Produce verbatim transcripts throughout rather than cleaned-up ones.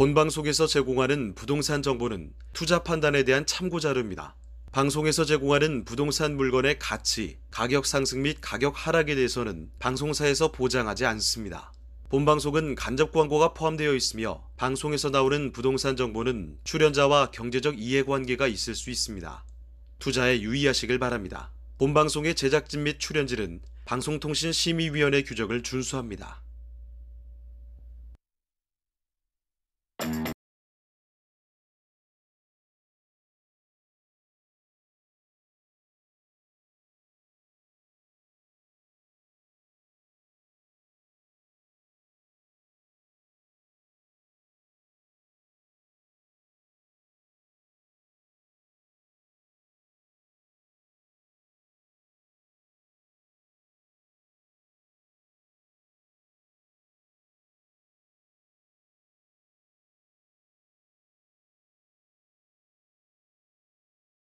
본 방송에서 제공하는 부동산 정보는 투자 판단에 대한 참고 자료입니다. 방송에서 제공하는 부동산 물건의 가치, 가격 상승 및 가격 하락에 대해서는 방송사에서 보장하지 않습니다. 본 방송은 간접 광고가 포함되어 있으며 방송에서 나오는 부동산 정보는 출연자와 경제적 이해관계가 있을 수 있습니다. 투자에 유의하시길 바랍니다. 본 방송의 제작진 및 출연진은 방송통신심의위원회 규정을 준수합니다.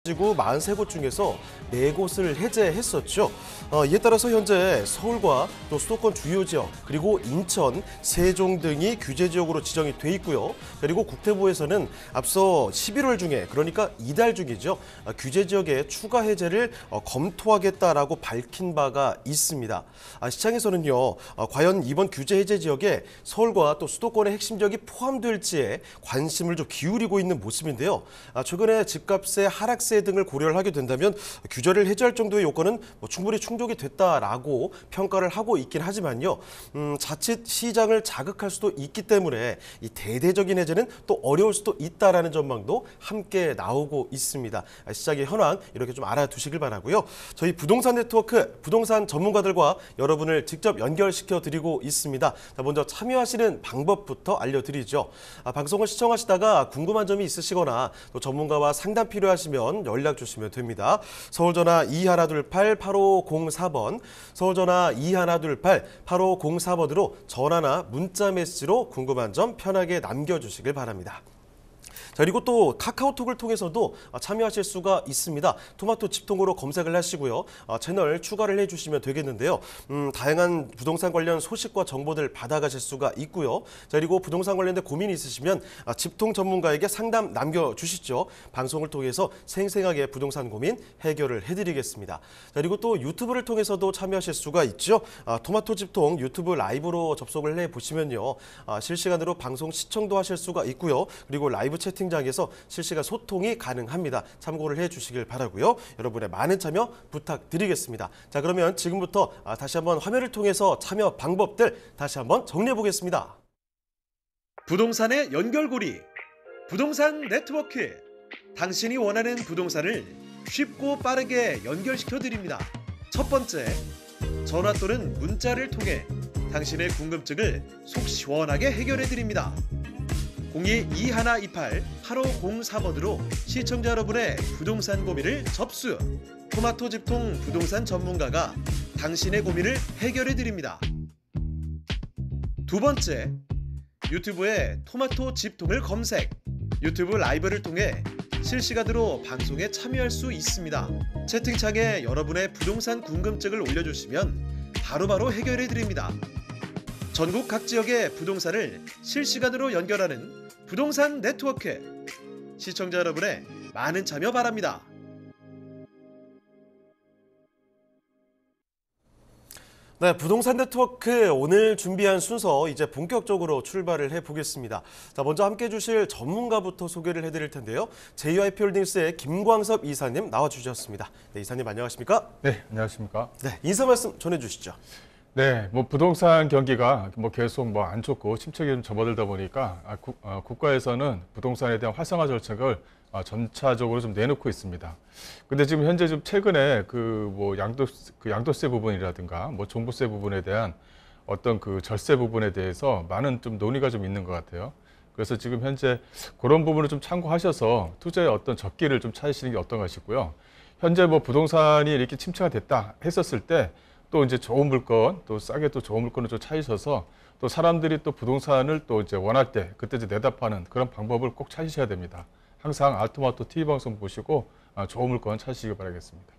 지구 사십삼 곳 중에서 네 곳을 해제했었죠. 어, 이에 따라서 현재 서울과 또 수도권 주요 지역 그리고 인천, 세종 등이 규제 지역으로 지정이 돼 있고요. 그리고 국토부에서는 앞서 십일월 중에 그러니까 이달 중이죠. 어, 규제 지역에 추가 해제를 어, 검토하겠다라고 밝힌 바가 있습니다. 아, 시장에서는요. 어, 과연 이번 규제 해제 지역에 서울과 또 수도권의 핵심 지역이 포함될지에 관심을 좀 기울이고 있는 모습인데요. 아, 최근에 집값의 하락세 등을 고려를 하게 된다면 규제를 해제할 정도의 요건은 뭐 충분히 충족이 됐다라고 평가를 하고 있긴 하지만요. 음, 자칫 시장을 자극할 수도 있기 때문에 이 대대적인 해제는 또 어려울 수도 있다라는 전망도 함께 나오고 있습니다. 시장의 현황 이렇게 좀 알아두시길 바라고요. 저희 부동산 네트워크 부동산 전문가들과 여러분을 직접 연결시켜 드리고 있습니다. 자, 먼저 참여하시는 방법부터 알려드리죠. 아, 방송을 시청하시다가 궁금한 점이 있으시거나 또 전문가와 상담 필요하시면 연락 주시면 됩니다. 서울전화 이일이팔 팔오공사 번, 서울전화 이일이팔 팔오공사 번으로 전화나 문자 메시지로 궁금한 점 편하게 남겨주시길 바랍니다. 자, 그리고 또 카카오톡을 통해서도 참여하실 수가 있습니다. 토마토집통으로 검색을 하시고요. 채널 추가를 해주시면 되겠는데요. 음, 다양한 부동산 관련 소식과 정보들 받아가실 수가 있고요. 자, 그리고 부동산 관련된 고민이 있으시면 집통 전문가에게 상담 남겨주시죠. 방송을 통해서 생생하게 부동산 고민 해결을 해드리겠습니다. 자, 그리고 또 유튜브를 통해서도 참여하실 수가 있죠. 아, 토마토집통 유튜브 라이브로 접속을 해보시면요. 아, 실시간으로 방송 시청도 하실 수가 있고요. 그리고 라이브 채팅 장에서 실시간 소통이 가능합니다. 참고를 해주시길 바라고요. 여러분의 많은 참여 부탁드리겠습니다. 자, 그러면 지금부터 다시 한번 화면을 통해서 참여 방법들 다시 한번 정리해 보겠습니다. 부동산의 연결고리, 부동산 네트워크. 당신이 원하는 부동산을 쉽고 빠르게 연결시켜 드립니다. 첫 번째, 전화 또는 문자를 통해 당신의 궁금증을 속 시원하게 해결해 드립니다. 공이 이일이팔 팔오공사 번으로 시청자 여러분의 부동산 고민을 접수! 토마토집통 부동산 전문가가 당신의 고민을 해결해드립니다. 두 번째, 유튜브에 토마토집통을 검색! 유튜브 라이브를 통해 실시간으로 방송에 참여할 수 있습니다. 채팅창에 여러분의 부동산 궁금증을 올려주시면 바로바로 해결해드립니다. 전국 각 지역의 부동산을 실시간으로 연결하는 부동산 네트워크. 시청자 여러분의 많은 참여 바랍니다. 네, 부동산 네트워크 오늘 준비한 순서 이제 본격적으로 출발을 해보겠습니다. 자, 먼저 함께해 주실 전문가부터 소개를 해드릴 텐데요. 제이와이피홀딩스의 김광섭 이사님 나와주셨습니다. 네, 이사님 안녕하십니까? 네, 안녕하십니까? 네, 인사 말씀 전해주시죠. 네, 뭐 부동산 경기가 뭐 계속 뭐 안 좋고 침체기 좀 접어들다 보니까 아, 국, 어, 국가에서는 부동산에 대한 활성화 정책을 아, 점차적으로 좀 내놓고 있습니다. 근데 지금 현재 좀 최근에 그 뭐 양도세, 그 양도세 부분이라든가 뭐 종부세 부분에 대한 어떤 그 절세 부분에 대해서 많은 좀 논의가 좀 있는 것 같아요. 그래서 지금 현재 그런 부분을 좀 참고하셔서 투자의 어떤 적기를 좀 찾으시는 게 어떤가 싶고요. 현재 뭐 부동산이 이렇게 침체가 됐다 했었을 때 또 이제 좋은 물건, 또 싸게 또 좋은 물건을 좀 찾으셔서 또 사람들이 또 부동산을 또 이제 원할 때 그때 이제 내답하는 그런 방법을 꼭 찾으셔야 됩니다. 항상 알토마토 티비 방송 보시고 좋은 물건 찾으시기 바라겠습니다.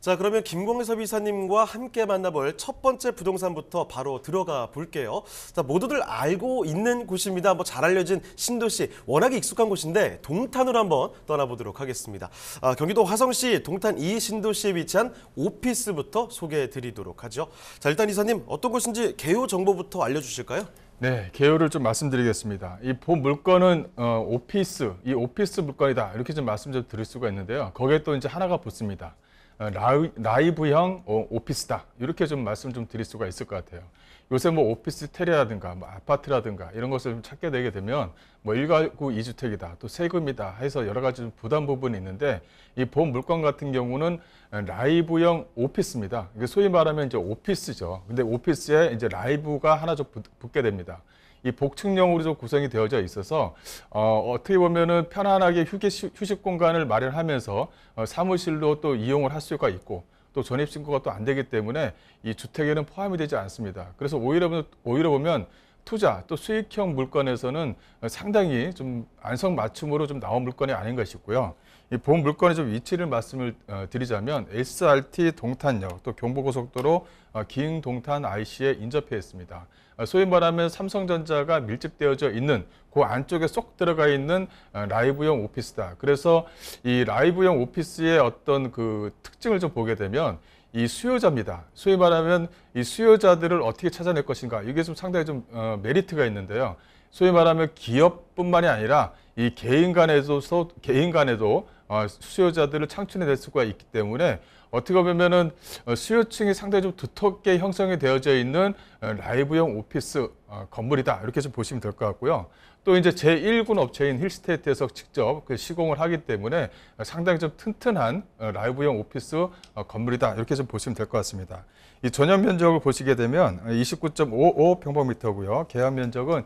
자, 그러면 김광섭 이사님과 함께 만나볼 첫 번째 부동산부터 바로 들어가 볼게요. 자, 모두들 알고 있는 곳입니다. 뭐 잘 알려진 신도시, 워낙에 익숙한 곳인데 동탄으로 한번 떠나보도록 하겠습니다. 아, 경기도 화성시 동탄 이 신도시에 위치한 오피스부터 소개해드리도록 하죠. 자, 일단 이사님, 어떤 곳인지 개요 정보부터 알려주실까요? 네, 개요를 좀 말씀드리겠습니다. 이 본 물건은 어, 오피스, 이 오피스 물건이다, 이렇게 좀 말씀 좀 드릴 수가 있는데요. 거기에 또 이제 하나가 붙습니다. 라이, 라이브형 오피스다, 이렇게 좀 말씀 좀 드릴 수가 있을 것 같아요. 요새 뭐 오피스 테레라든가 뭐 아파트라든가 이런 것을 좀 찾게 되게 되면 뭐 일가구 이주택이다, 또 세금이다 해서 여러 가지 좀 부담 부분이 있는데, 이 본 물건 같은 경우는 라이브형 오피스입니다. 이게 소위 말하면 이제 오피스죠. 근데 오피스에 이제 라이브가 하나 좀 붙게 됩니다. 이 복층형으로 좀 구성이 되어져 있어서 어, 어떻게 보면은 편안하게 휴게시, 휴식 공간을 마련하면서 어, 사무실로 또 이용을 할 수가 있고, 또 전입신고가 또 안 되기 때문에 이 주택에는 포함이 되지 않습니다. 그래서 오히려 오히려 보면 투자 또 수익형 물건에서는 상당히 좀 안성맞춤으로 좀 나온 물건이 아닌가 싶고요. 이 본 물건의 좀 위치를 말씀을 드리자면 에스알티 동탄역, 또 경부고속도로 기흥 동탄 아이씨에 인접해 있습니다. 소위 말하면 삼성전자가 밀집되어져 있는 그 안쪽에 쏙 들어가 있는 라이브형 오피스다. 그래서 이 라이브형 오피스의 어떤 그 특징을 좀 보게 되면 이 수요자입니다. 소위 말하면 이 수요자들을 어떻게 찾아낼 것인가, 이게 좀 상당히 좀 어, 메리트가 있는데요. 소위 말하면 기업뿐만이 아니라 이 개인 간에도 개인 간에도 어, 수요자들을 창출해낼 수가 있기 때문에 어떻게 보면은 수요층이 상당히 좀 두텁게 형성이 되어져 있는 라이브형 오피스 건물이다, 이렇게 좀 보시면 될 것 같고요. 또 이제 제일 군 업체인 힐스테이트에서 직접 시공을 하기 때문에 상당히 좀 튼튼한 라이브형 오피스 건물이다, 이렇게 좀 보시면 될 것 같습니다. 이 전용 면적을 보시게 되면 이십구 점 오오 평방미터고요. 계약 면적은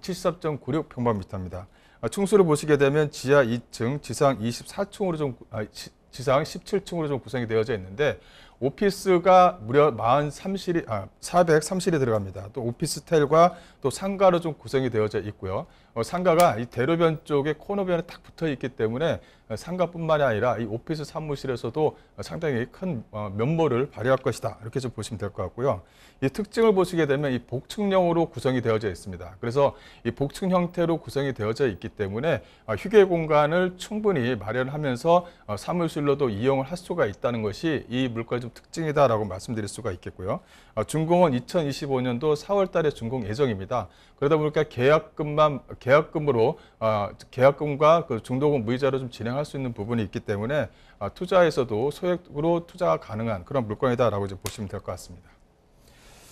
칠십삼 점 구육 평방미터입니다. 충수를 보시게 되면 지하 이 층, 지상 이십사 층으로 좀 아, 지상 십칠 층으로 좀 구성이 되어져 있는데, 오피스가 무려 사십삼 실이, 아, 사백삼 실이 들어갑니다. 또 오피스텔과 또 상가로 좀 구성이 되어져 있고요. 어, 상가가 이 대로변 쪽에 코너변에 딱 붙어 있기 때문에 상가뿐만이 아니라 이 오피스 사무실에서도 상당히 큰 어, 면모를 발휘할 것이다, 이렇게 좀 보시면 될 것 같고요. 이 특징을 보시게 되면 이 복층형으로 구성이 되어져 있습니다. 그래서 이 복층 형태로 구성이 되어져 있기 때문에 어, 휴게 공간을 충분히 마련하면서 어, 사무실로도 이용을 할 수가 있다는 것이 이 물건의 좀 특징이다라고 말씀드릴 수가 있겠고요. 어, 준공은 이천이십오 년도 사월 달에 준공 예정입니다. 그러다 보니까 계약금만 계약금으로 어, 계약금과 그 중도금 무이자로 좀 진행할 수 있는 부분이 있기 때문에 어, 투자에서도 소액으로 투자가 가능한 그런 물건이다라고 이제 보시면 될 것 같습니다.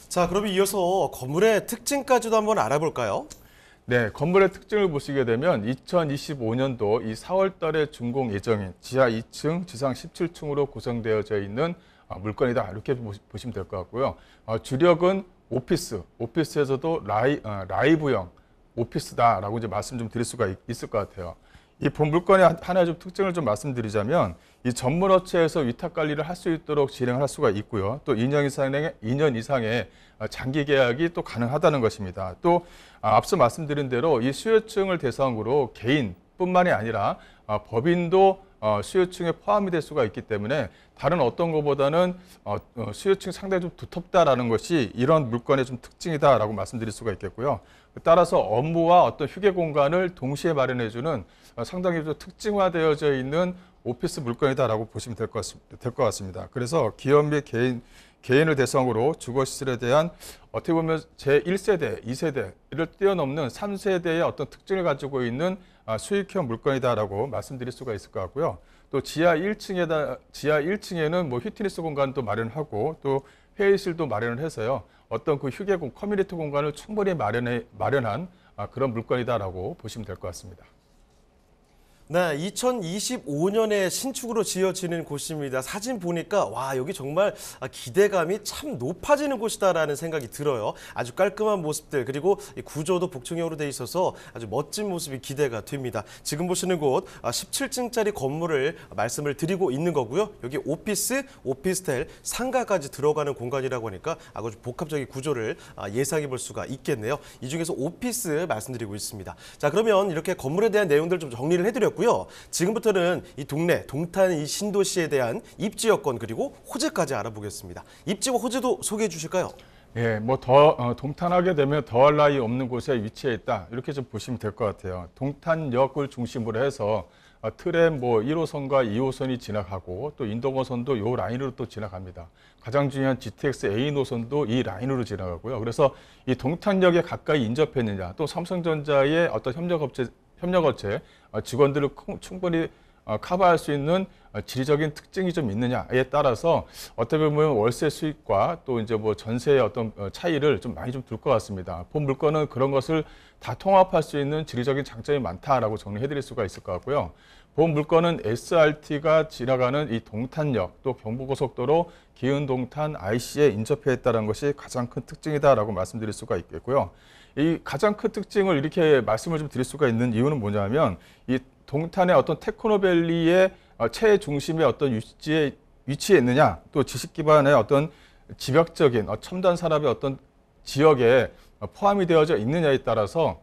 자, 그러면 이어서 건물의 특징까지도 한번 알아볼까요? 네, 건물의 특징을 보시게 되면 이천이십오 년도 이 사월 달에 준공 예정인 지하 이 층, 지상 십칠 층으로 구성되어져 있는 물건이다, 이렇게 보시면 될 것 같고요. 주력은 오피스, 오피스에서도 라이, 라이브형 오피스다라고 이제 말씀 좀 드릴 수가 있을 것 같아요. 이 본 물건의 하나의 좀 특징을 좀 말씀드리자면 이 전문업체에서 위탁 관리를 할 수 있도록 진행할 수가 있고요. 또 이 년 이상의, 이 년 이상의 장기 계약이 또 가능하다는 것입니다. 또 앞서 말씀드린 대로 이 수요층을 대상으로 개인뿐만이 아니라 법인도 수요층에 포함이 될 수가 있기 때문에 다른 어떤 것보다는 수요층이 상당히 좀 두텁다라는 것이 이런 물건의 좀 특징이다라고 말씀드릴 수가 있겠고요. 따라서 업무와 어떤 휴게 공간을 동시에 마련해주는 상당히 좀 특징화되어져 있는 오피스 물건이다라고 보시면 될 것 같습니다. 그래서 기업 및 개인, 개인을 대상으로 주거시설에 대한 어떻게 보면 제일 세대, 이 세대를 뛰어넘는 삼 세대의 어떤 특징을 가지고 있는 수익형 물건이다라고 말씀드릴 수가 있을 것 같고요. 또 지하 일 층에다, 지하 일 층에는 뭐 휘트니스 공간도 마련하고 또 회의실도 마련을 해서요, 어떤 그 휴게 공, 커뮤니티 공간을 충분히 마련해, 마련한 그런 물건이다라고 보시면 될 것 같습니다. 네, 이천이십오 년에 신축으로 지어지는 곳입니다. 사진 보니까 와, 여기 정말 기대감이 참 높아지는 곳이다라는 생각이 들어요. 아주 깔끔한 모습들, 그리고 구조도 복층형으로 돼 있어서 아주 멋진 모습이 기대가 됩니다. 지금 보시는 곳 십칠 층짜리 건물을 말씀을 드리고 있는 거고요. 여기 오피스, 오피스텔, 상가까지 들어가는 공간이라고 하니까 아주 복합적인 구조를 예상해 볼 수가 있겠네요. 이 중에서 오피스 말씀드리고 있습니다. 자, 그러면 이렇게 건물에 대한 내용들 좀 정리를 해드렸고요. 있고요. 지금부터는 이 동네, 동탄 이 신도시에 대한 입지 여건 그리고 호재까지 알아보겠습니다. 입지와 호재도 소개해 주실까요? 예, 뭐 더 어, 동탄하게 되면 더할 나위 없는 곳에 위치해 있다. 이렇게 좀 보시면 될 것 같아요. 동탄역을 중심으로 해서 어, 트램 뭐 일 호선과 이 호선이 지나가고 또 인도공선도 요 라인으로 또 지나갑니다. 가장 중요한 지티엑스 A 노선도 이 라인으로 지나가고요. 그래서 이 동탄역에 가까이 인접했느냐, 또 삼성전자의 어떤 협력업체 협력업체 어, 직원들을 충분히 어, 커버할 수 있는 지리적인 특징이 좀 있느냐에 따라서 어떻게 보면 월세 수익과 또 이제 뭐 전세의 어떤 차이를 좀 많이 좀 둘 것 같습니다. 본 물건은 그런 것을 다 통합할 수 있는 지리적인 장점이 많다라고 정리해드릴 수가 있을 것 같고요. 본 물건은 에스알티가 지나가는 이 동탄역 또 경부고속도로 기흥동탄 아이씨에 인접해 있다는 것이 가장 큰 특징이다라고 말씀드릴 수가 있겠고요. 이 가장 큰 특징을 이렇게 말씀을 좀 드릴 수가 있는 이유는 뭐냐면 이 동탄의 어떤 테크노밸리의 최중심의 어떤 위치에 위치에 있느냐, 또 지식 기반의 어떤 집약적인 첨단 산업의 어떤 지역에 포함이 되어져 있느냐에 따라서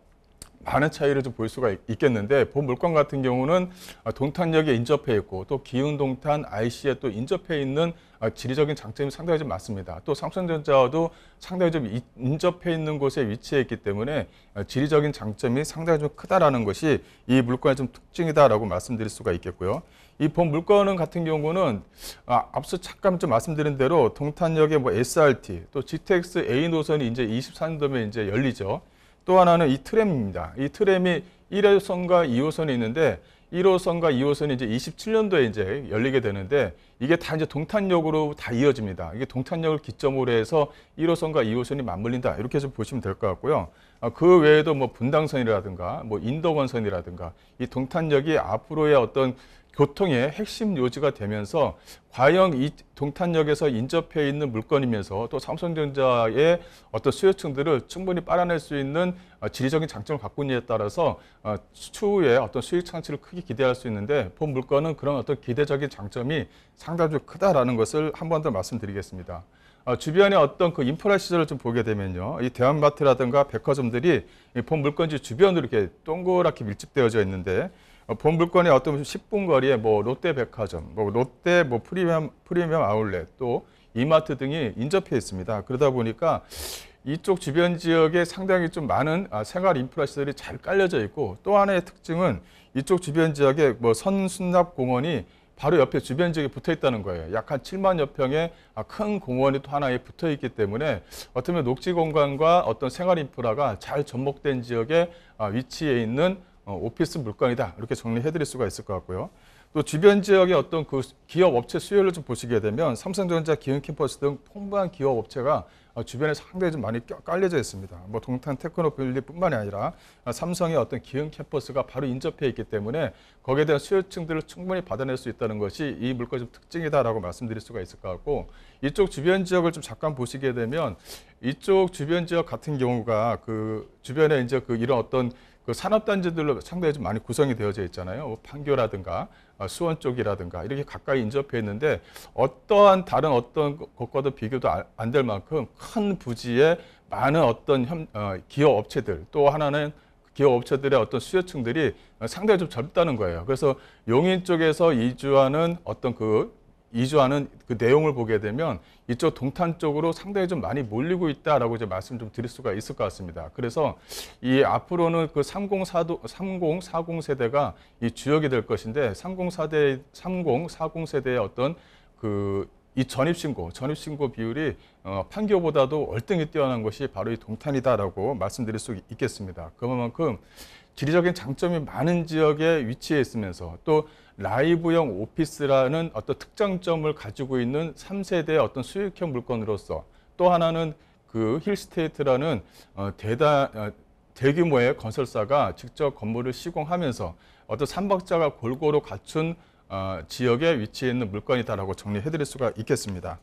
많은 차이를 좀 볼 수가 있겠는데, 본 물건 같은 경우는 동탄역에 인접해 있고 또 기흥동탄 아이씨에 또 인접해 있는 지리적인 장점이 상당히 좀 많습니다. 또 삼성전자와도 상당히 좀 인접해 있는 곳에 위치해 있기 때문에 지리적인 장점이 상당히 좀 크다라는 것이 이 물건의 좀 특징이다라고 말씀드릴 수가 있겠고요. 이 본 물건은 같은 경우는 아, 앞서 잠깐 좀 말씀드린 대로 동탄역의 뭐 에스알티 또 지티엑스 A 노선이 이제 이십삼 도면 이제 열리죠. 또 하나는 이 트램입니다. 이 트램이 일 호선과 이 호선이 있는데 일 호선과 이 호선이 이제 이십칠 년도에 이제 열리게 되는데 이게 다 이제 동탄역으로 다 이어집니다. 이게 동탄역을 기점으로 해서 일 호선과 이 호선이 맞물린다. 이렇게 해서 보시면 될 것 같고요. 그 외에도 뭐 분당선이라든가 뭐 인덕원선이라든가 이 동탄역이 앞으로의 어떤 교통의 핵심 요지가 되면서 과연 이 동탄역에서 인접해 있는 물건이면서 또 삼성전자의 어떤 수요층들을 충분히 빨아낼 수 있는 지리적인 장점을 갖고 있느냐에 따라서 추후에 어떤 수익 창출을 크게 기대할 수 있는데, 본 물건은 그런 어떤 기대적인 장점이 상당히 크다라는 것을 한 번 더 말씀드리겠습니다. 주변의 어떤 그 인프라 시설을 좀 보게 되면요, 이 대형마트라든가 백화점들이 본 물건지 주변으로 이렇게 동그랗게 밀집되어져 있는데, 본 물건이 어떤 십 분 거리에 뭐 롯데백화점, 뭐 롯데 뭐 프리미엄 프리미엄 아울렛 또 이마트 등이 인접해 있습니다. 그러다 보니까 이쪽 주변 지역에 상당히 좀 많은 생활 인프라 시설이 잘 깔려져 있고, 또 하나의 특징은 이쪽 주변 지역에 뭐 선순납공원이 바로 옆에 주변 지역에 붙어 있다는 거예요. 약 한 칠만여 평의 큰 공원이 또 하나에 붙어 있기 때문에 어떻게 보면 녹지 공간과 어떤 생활 인프라가 잘 접목된 지역에 위치해 있는 오피스 물건이다. 이렇게 정리해드릴 수가 있을 것 같고요. 또 주변 지역의 어떤 그 기업 업체 수요를 좀 보시게 되면 삼성전자, 기흥 캠퍼스 등 풍부한 기업 업체가 주변에 상당히 좀 많이 깔려져 있습니다. 뭐 동탄 테크노밸리뿐만이 아니라 삼성의 어떤 기흥 캠퍼스가 바로 인접해 있기 때문에 거기에 대한 수요층들을 충분히 받아낼 수 있다는 것이 이 물건의 좀 특징이다라고 말씀드릴 수가 있을 것 같고, 이쪽 주변 지역을 좀 잠깐 보시게 되면 이쪽 주변 지역 같은 경우가 그 주변에 이제 그 이런 어떤 그 산업단지들로 상당히 좀 많이 구성이 되어져 있잖아요. 판교라든가 수원 쪽이라든가 이렇게 가까이 인접해 있는데 어떠한 다른 어떤 것과도 비교도 안 될 만큼 큰 부지에 많은 어떤 기업 업체들, 또 하나는 기업 업체들의 어떤 수요층들이 상당히 좀 젊다는 거예요. 그래서 용인 쪽에서 이주하는 어떤 그 이주하는 그 내용을 보게 되면 이쪽 동탄 쪽으로 상당히 좀 많이 몰리고 있다라고 이제 말씀 좀 드릴 수가 있을 것 같습니다. 그래서 이 앞으로는 그 삼십, 사십 세대가 이 주역이 될 것인데 삼십, 사십 세대의 어떤 그 이 전입신고, 전입신고 비율이 어, 판교보다도 월등히 뛰어난 것이 바로 이 동탄이다라고 말씀드릴 수 있겠습니다. 그만큼 지리적인 장점이 많은 지역에 위치해 있으면서 또 라이브형 오피스라는 어떤 특장점을 가지고 있는 삼 세대의 어떤 수익형 물건으로서, 또 하나는 그 힐스테이트라는 어, 대다, 어, 대규모의 건설사가 직접 건물을 시공하면서 어떤 삼박자가 골고루 갖춘 어, 지역에 위치해 있는 물건이다라고 정리해드릴 수가 있겠습니다.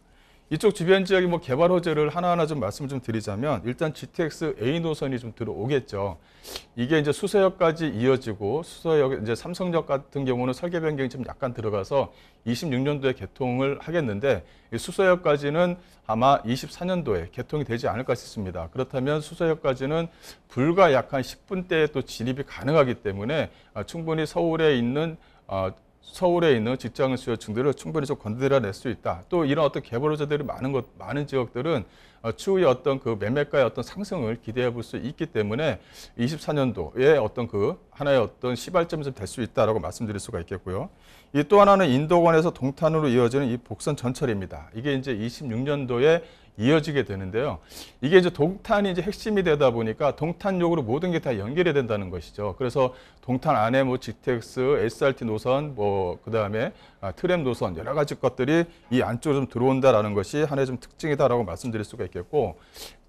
이쪽 주변 지역이 뭐 개발 호재를 하나하나 좀 말씀을 좀 드리자면, 일단 지티엑스 에이 노선이 좀 들어오겠죠. 이게 이제 수서역까지 이어지고, 수서역 이제 삼성역 같은 경우는 설계 변경이 좀 약간 들어가서 이십육 년도에 개통을 하겠는데, 수서역까지는 아마 이십사 년도에 개통이 되지 않을까 싶습니다. 그렇다면 수서역까지는 불과 약 한 십 분대에 또 진입이 가능하기 때문에 충분히 서울에 있는 어, 서울에 있는 직장인 수요층들을 충분히 좀 건드려낼 수 있다. 또 이런 어떤 개발 호재들이 많은 것, 많은 지역들은 추후에 어떤 그 매매가의 어떤 상승을 기대해 볼 수 있기 때문에 이십사 년도에 어떤 그 하나의 어떤 시발점이 될 수 있다라고 말씀드릴 수가 있겠고요. 이 또 하나는 인도권에서 동탄으로 이어지는 이 복선 전철입니다. 이게 이제 이십육 년도에 이어지게 되는데요. 이게 이제 동탄이 이제 핵심이 되다 보니까 동탄역으로 모든 게 다 연결이 된다는 것이죠. 그래서 동탄 안에 뭐 지티엑스, 에스알티 노선, 뭐 그다음에 트램 노선 여러 가지 것들이 이 안쪽으로 좀 들어온다라는 것이 하나의 좀 특징이다라고 말씀드릴 수가 있겠고,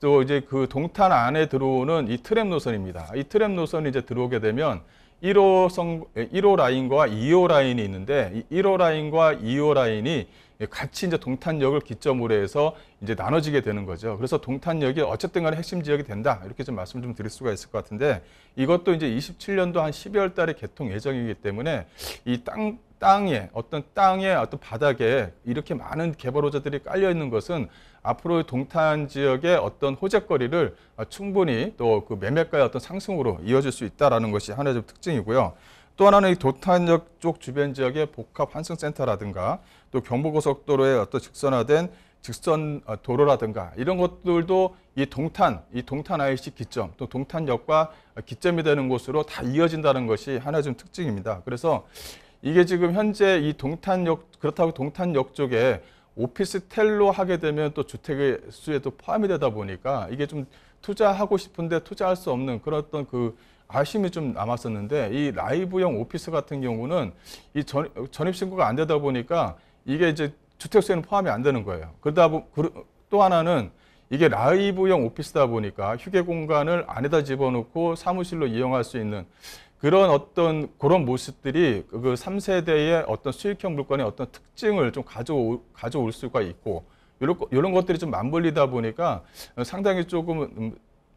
또 이제 그 동탄 안에 들어오는 이 트램 노선입니다. 이 트램 노선이 이제 들어오게 되면 일 호선, 일 호 라인과 이 호 라인이 있는데, 이 일 호 라인과 이 호 라인이 같이 이제 동탄역을 기점으로 해서 이제 나눠지게 되는 거죠. 그래서 동탄역이 어쨌든 간에 핵심 지역이 된다. 이렇게 좀 말씀을 좀 드릴 수가 있을 것 같은데, 이것도 이제 이십칠 년도 한 십이월 달에 개통 예정이기 때문에 이 땅, 땅에, 어떤 땅에, 어떤 바닥에 이렇게 많은 개발 호재들이 깔려 있는 것은 앞으로 동탄 지역의 어떤 호재거리를 충분히 또 그 매매가의 어떤 상승으로 이어질 수 있다라는 것이 하나의 좀 특징이고요. 또 하나는 이 동탄역 쪽 주변 지역의 복합 환승센터라든가 또 경부고속도로의 어떤 직선화된 직선 도로라든가 이런 것들도 이 동탄, 이 동탄 아이씨 기점, 또 동탄역과 기점이 되는 곳으로 다 이어진다는 것이 하나의 좀 특징입니다. 그래서 이게 지금 현재 이 동탄역, 그렇다고 동탄역 쪽에 오피스텔로 하게 되면 또 주택의 수에도 포함이 되다 보니까 이게 좀 투자하고 싶은데 투자할 수 없는 그런 어떤 그 아쉬움이 좀 남았었는데, 이 라이브형 오피스 같은 경우는 이 전, 전입신고가 안 되다 보니까 이게 이제 주택수에는 포함이 안 되는 거예요. 그러다 보, 또 하나는 이게 라이브형 오피스다 보니까 휴게 공간을 안에다 집어넣고 사무실로 이용할 수 있는 그런 어떤 그런 모습들이 그 삼 세대의 어떤 수익형 물건의 어떤 특징을 좀 가져올, 가져올 수가 있고, 이런, 이런 것들이 좀 맞물리다 보니까 상당히 조금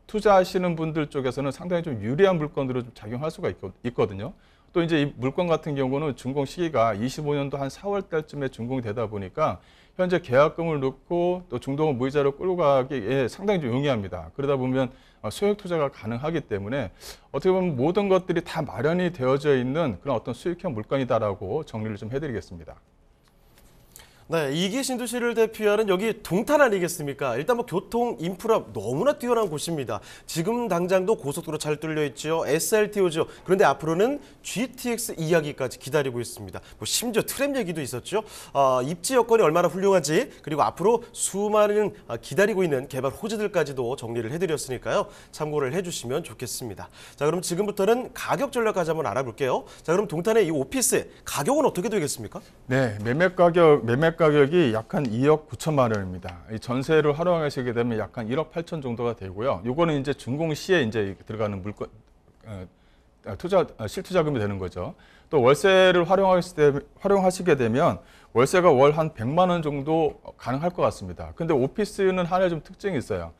투자하시는 분들 쪽에서는 상당히 좀 유리한 물건으로 좀 작용할 수가 있거든요. 또 이제 이 물건 같은 경우는 준공 시기가 이십오 년도 한 사월 달쯤에 준공이 되다 보니까 현재 계약금을 넣고 또 중도금 무이자로 끌고 가기에 상당히 좀 용이합니다. 그러다 보면 소액 투자가 가능하기 때문에 어떻게 보면 모든 것들이 다 마련이 되어져 있는 그런 어떤 수익형 물건이다라고 정리를 좀 해드리겠습니다. 네, 이기 신도시를 대표하는 여기 동탄 아니겠습니까? 일단 뭐 교통 인프라 너무나 뛰어난 곳입니다. 지금 당장도 고속도로 잘 뚫려 있죠. 에스알티 오죠. 그런데 앞으로는 지티엑스 이야기까지 기다리고 있습니다. 뭐 심지어 트램 얘기도 있었죠. 어, 입지 여건이 얼마나 훌륭한지, 그리고 앞으로 수많은 기다리고 있는 개발 호재들까지도 정리를 해드렸으니까요. 참고를 해주시면 좋겠습니다. 자, 그럼 지금부터는 가격 전략까지 한번 알아볼게요. 자, 그럼 동탄의 이 오피스 가격은 어떻게 되겠습니까? 네, 매매 가격 매매 가격이 약 한 이억 구천만 원입니다. 이 전세를 활용하시게 되면 약 한 일억 팔천 정도가 되고요. 요거는 이제 준공 시에 이제 들어가는 물건 투자 실투자금이 되는 거죠. 또 월세를 활용하실 때 활용하시게 되면 월세가 월 한 백만 원 정도 가능할 것 같습니다. 근데 오피스는 하나의 좀 특징이 있어요.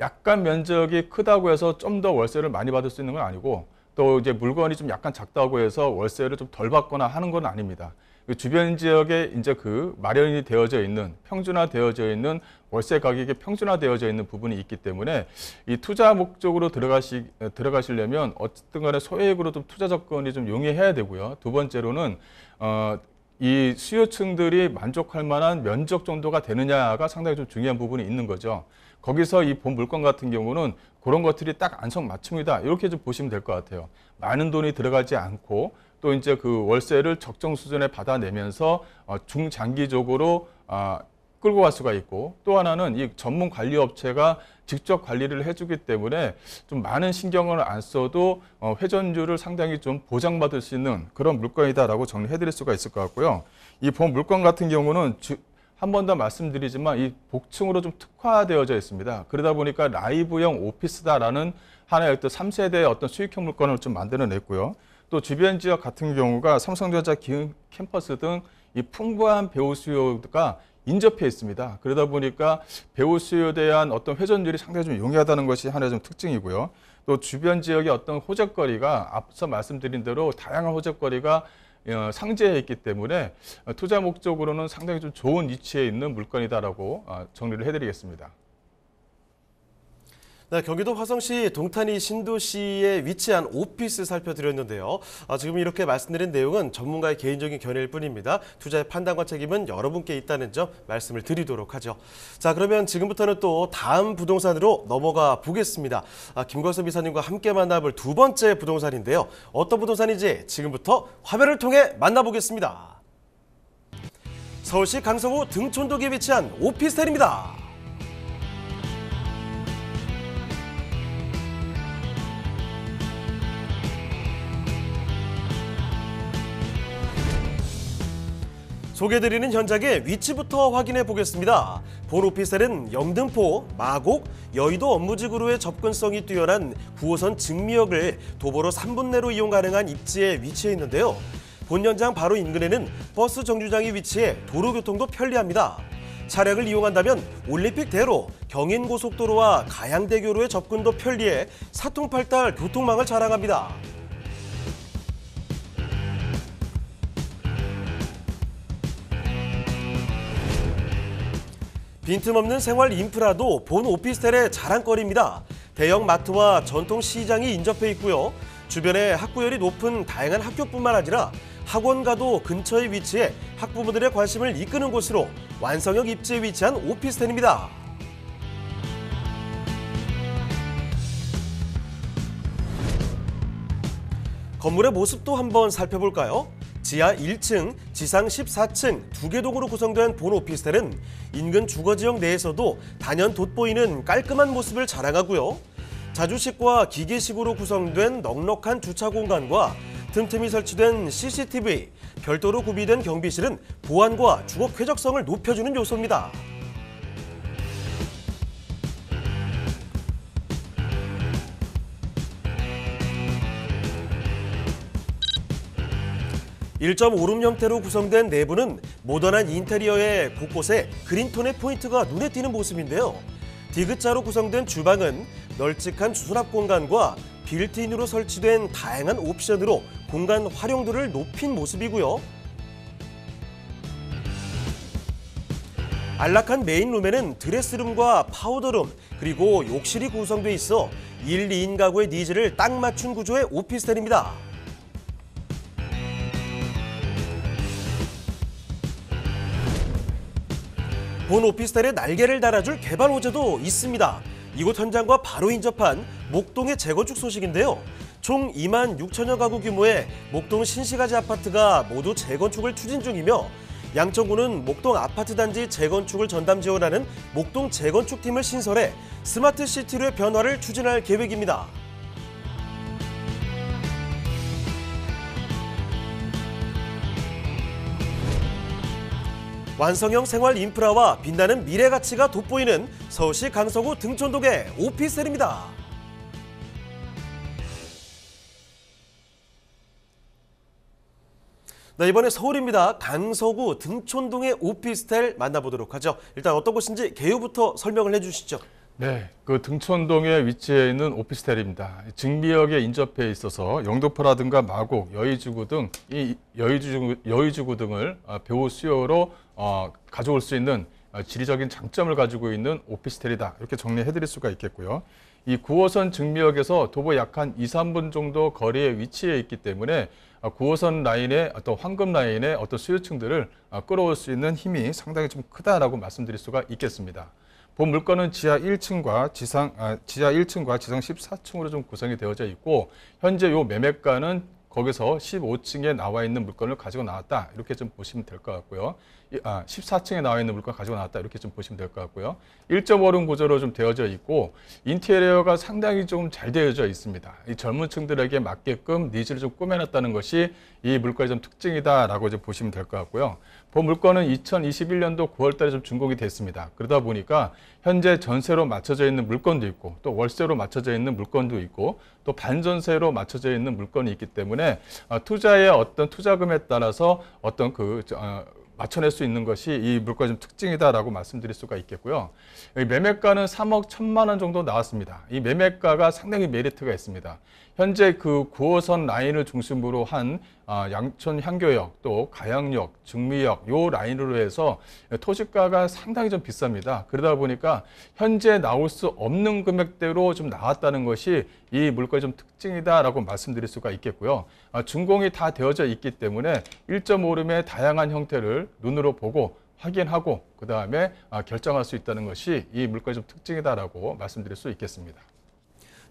약간 면적이 크다고 해서 좀 더 월세를 많이 받을 수 있는 건 아니고, 또 이제 물건이 좀 약간 작다고 해서 월세를 좀 덜 받거나 하는 건 아닙니다. 주변 지역에 이제 그 마련이 되어져 있는, 평준화 되어져 있는 월세 가격이 평준화 되어져 있는 부분이 있기 때문에 이 투자 목적으로 들어가시 들어가시려면 어쨌든 간에 소액으로 좀 투자 접근이 좀 용이해야 되고요. 두 번째로는 어 이 수요층들이 만족할 만한 면적 정도가 되느냐가 상당히 좀 중요한 부분이 있는 거죠. 거기서 이 본 물건 같은 경우는 그런 것들이 딱 안성맞춤이다, 이렇게 좀 보시면 될 것 같아요. 많은 돈이 들어가지 않고, 또 이제 그 월세를 적정 수준에 받아내면서 중장기적으로 끌고 갈 수가 있고, 또 하나는 이 전문 관리 업체가 직접 관리를 해주기 때문에 좀 많은 신경을 안 써도 회전율을 상당히 좀 보장받을 수 있는 그런 물건이다라고 정리해드릴 수가 있을 것 같고요. 이 본 물건 같은 경우는 한 번 더 말씀드리지만 이 복층으로 좀 특화되어져 있습니다. 그러다 보니까 라이브형 오피스다라는 하나의 또 삼 세대의 어떤 수익형 물건을 좀 만들어냈고요. 또 주변 지역 같은 경우가 삼성전자 기흥 캠퍼스 등 이 풍부한 배우 수요가 인접해 있습니다. 그러다 보니까 배우 수요에 대한 어떤 회전율이 상당히 좀 용이하다는 것이 하나의 좀 특징이고요. 또 주변 지역의 어떤 호재거리가 앞서 말씀드린 대로 다양한 호재거리가 상재해 있기 때문에 투자 목적으로는 상당히 좀 좋은 위치에 있는 물건이다라고 정리를 해드리겠습니다. 네, 경기도 화성시 동탄이 신도시에 위치한 오피스 살펴드렸는데요. 아, 지금 이렇게 말씀드린 내용은 전문가의 개인적인 견해일 뿐입니다. 투자의 판단과 책임은 여러분께 있다는 점 말씀을 드리도록 하죠. 자, 그러면 지금부터는 또 다음 부동산으로 넘어가 보겠습니다. 아, 김광섭 이사님과 함께 만나볼 두 번째 부동산인데요. 어떤 부동산인지 지금부터 화면을 통해 만나보겠습니다. 서울시 강서구 등촌동에 위치한 오피스텔입니다. 소개해드리는 현장의 위치부터 확인해 보겠습니다. 본 오피스텔은 영등포, 마곡, 여의도 업무지구로의 접근성이 뛰어난 구호선 증미역을 도보로 삼 분 내로 이용 가능한 입지에 위치해 있는데요. 본 현장 바로 인근에는 버스 정류장이 위치해 도로교통도 편리합니다. 차량을 이용한다면 올림픽대로, 경인고속도로와 가양대교로의 접근도 편리해 사통팔달 교통망을 자랑합니다. 빈틈없는 생활 인프라도 본 오피스텔의 자랑거리입니다. 대형 마트와 전통 시장이 인접해 있고요. 주변에 학구열이 높은 다양한 학교뿐만 아니라 학원가도 근처에 위치해 학부모들의 관심을 이끄는 곳으로 완성형 입지에 위치한 오피스텔입니다. 건물의 모습도 한번 살펴볼까요? 지하 일 층, 지상 십사 층 두 개 동으로 구성된 본 오피스텔은 인근 주거지역 내에서도 단연 돋보이는 깔끔한 모습을 자랑하고요. 자주식과 기계식으로 구성된 넉넉한 주차 공간과 틈틈이 설치된 씨씨티비, 별도로 구비된 경비실은 보안과 주거 쾌적성을 높여주는 요소입니다. 일 점 오 룸 형태로 구성된 내부는 모던한 인테리어에 곳곳에 그린톤의 포인트가 눈에 띄는 모습인데요. 디귿자로 구성된 주방은 널찍한 수납 공간과 빌트인으로 설치된 다양한 옵션으로 공간 활용도를 높인 모습이고요. 안락한 메인룸에는 드레스룸과 파우더룸, 그리고 욕실이 구성돼 있어 일, 이인 가구의 니즈를 딱 맞춘 구조의 오피스텔입니다. 본 오피스텔에 날개를 달아줄 개발 호재도 있습니다. 이곳 현장과 바로 인접한 목동의 재건축 소식인데요. 총 이만 육천여 가구 규모의 목동 신시가지 아파트가 모두 재건축을 추진 중이며 양천구는 목동 아파트 단지 재건축을 전담 지원하는 목동 재건축팀을 신설해 스마트 시티로의 변화를 추진할 계획입니다. 완성형 생활 인프라와 빛나는 미래 가치가 돋보이는 서울시 강서구 등촌동의 오피스텔입니다. 네, 이번에 서울입니다. 강서구 등촌동의 오피스텔 만나보도록 하죠. 일단 어떤 곳인지 개요부터 설명을 해주시죠. 네, 그 등촌동에 위치해 있는 오피스텔입니다. 증미역에 인접해 있어서 영등포라든가 마곡, 여의주구 등 이 여의주구, 여의주구 등을 배우 수요로 어, 가져올 수 있는 지리적인 장점을 가지고 있는 오피스텔이다. 이렇게 정리해드릴 수가 있겠고요. 이 구호선 증미역에서 도보 약 한 이, 삼 분 정도 거리에 위치해 있기 때문에 구호선 라인의 어떤 황금 라인의 어떤 수요층들을 끌어올 수 있는 힘이 상당히 좀 크다라고 말씀드릴 수가 있겠습니다. 본 물건은 지하 일 층과 지상 아, 지하 일 층과 지상 십사 층으로 좀 구성이 되어져 있고 현재 요 매매가는 거기서 십오 층에 나와 있는 물건을 가지고 나왔다. 이렇게 좀 보시면 될 것 같고요. 아, 십사 층에 나와 있는 물건 가지고 나왔다. 이렇게 좀 보시면 될 것 같고요. 일 점 오 룸 구조로 좀 되어져 있고 인테리어가 상당히 좀 잘 되어져 있습니다. 이 젊은 층들에게 맞게끔 니즈를 좀 꾸며놨다는 것이 이 물건의 좀 특징이다라고 좀 보시면 될 것 같고요. 본 물건은 이천이십일 년도 구월 달에 좀 준공이 됐습니다. 그러다 보니까 현재 전세로 맞춰져 있는 물건도 있고 또 월세로 맞춰져 있는 물건도 있고 또 반전세로 맞춰져 있는 물건이 있기 때문에 투자의 어떤 투자금에 따라서 어떤 그 어, 맞춰낼 수 있는 것이 이 물가지수 특징이다라고 말씀드릴 수가 있겠고요. 여기 매매가는 삼억 천만 원 정도 나왔습니다. 이 매매가가 상당히 메리트가 있습니다. 현재 그 구호선 라인을 중심으로 한 양천 향교역, 또 가양역, 증미역 요 라인으로 해서 토지가가 상당히 좀 비쌉니다. 그러다 보니까 현재 나올 수 없는 금액대로 좀 나왔다는 것이 이 물가지수 특징이다라고 말씀드릴 수가 있겠고요. 준공이 다 되어져 있기 때문에 일점오름의 다양한 형태를 눈으로 보고 확인하고 그 다음에 결정할 수 있다는 것이 이 물가지수 특징이다라고 말씀드릴 수 있겠습니다.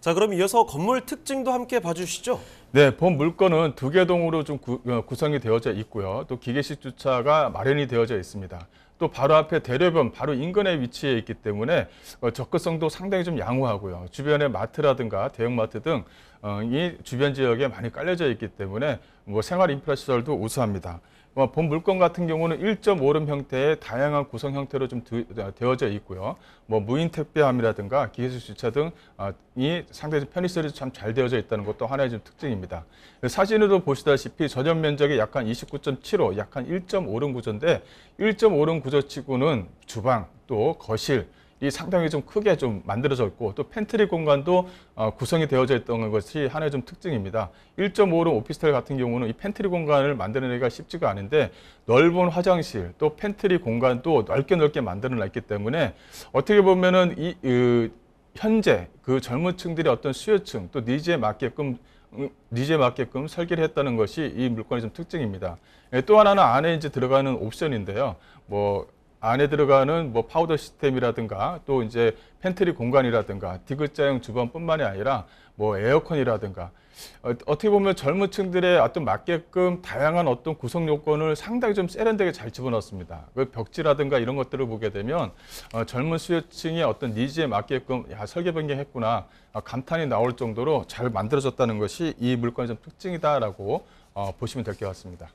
자, 그럼 이어서 건물 특징도 함께 봐주시죠. 네, 본 물건은 두 개 동으로 좀 구, 구성이 되어져 있고요. 또 기계식 주차가 마련이 되어져 있습니다. 또 바로 앞에 대로변, 바로 인근에 위치해 있기 때문에 접근성도 상당히 좀 양호하고요. 주변에 마트라든가 대형마트 등이 주변 지역에 많이 깔려져 있기 때문에 뭐 생활 인프라 시설도 우수합니다. 본 물건 같은 경우는 일점오름 형태의 다양한 구성 형태로 좀 되어져 있고요. 뭐 무인 택배함이라든가 기계식 주차 등이 상당히 편의시설이 참 잘 되어져 있다는 것도 하나의 좀 특징입니다. 사진으로 보시다시피 전용 면적이 약 한 이십구 점 칠오, 약 한 일점오름 구조인데 일점오름 구조치고는 주방 또 거실 이 상당히 좀 크게 좀 만들어졌고 또 팬트리 공간도 구성이 되어져 있던 것이 하나의 좀 특징입니다. 일점오름 오피스텔 같은 경우는 이 팬트리 공간을 만들어내기가 쉽지가 않은데 넓은 화장실 또 팬트리 공간도 넓게 넓게 만들어냈기 때문에 어떻게 보면은 이, 이 현재 그 젊은 층들의 어떤 수요층 또 니즈에 맞게끔 니즈에 맞게끔 설계를 했다는 것이 이 물건의 좀 특징입니다. 또 하나는 안에 이제 들어가는 옵션인데요. 뭐 안에 들어가는 뭐 파우더 시스템이라든가 또 이제 팬트리 공간이라든가 디귿자형 주방뿐만이 아니라 뭐 에어컨이라든가 어떻게 보면 젊은 층들의 어떤 맞게끔 다양한 어떤 구성 요건을 상당히 좀 세련되게 잘 집어넣었습니다. 그 벽지라든가 이런 것들을 보게 되면 어, 젊은 수요층의 어떤 니즈에 맞게끔 야, 설계 변경했구나 아, 감탄이 나올 정도로 잘 만들어졌다는 것이 이 물건의 좀 특징이다라고 어, 보시면 될 것 같습니다.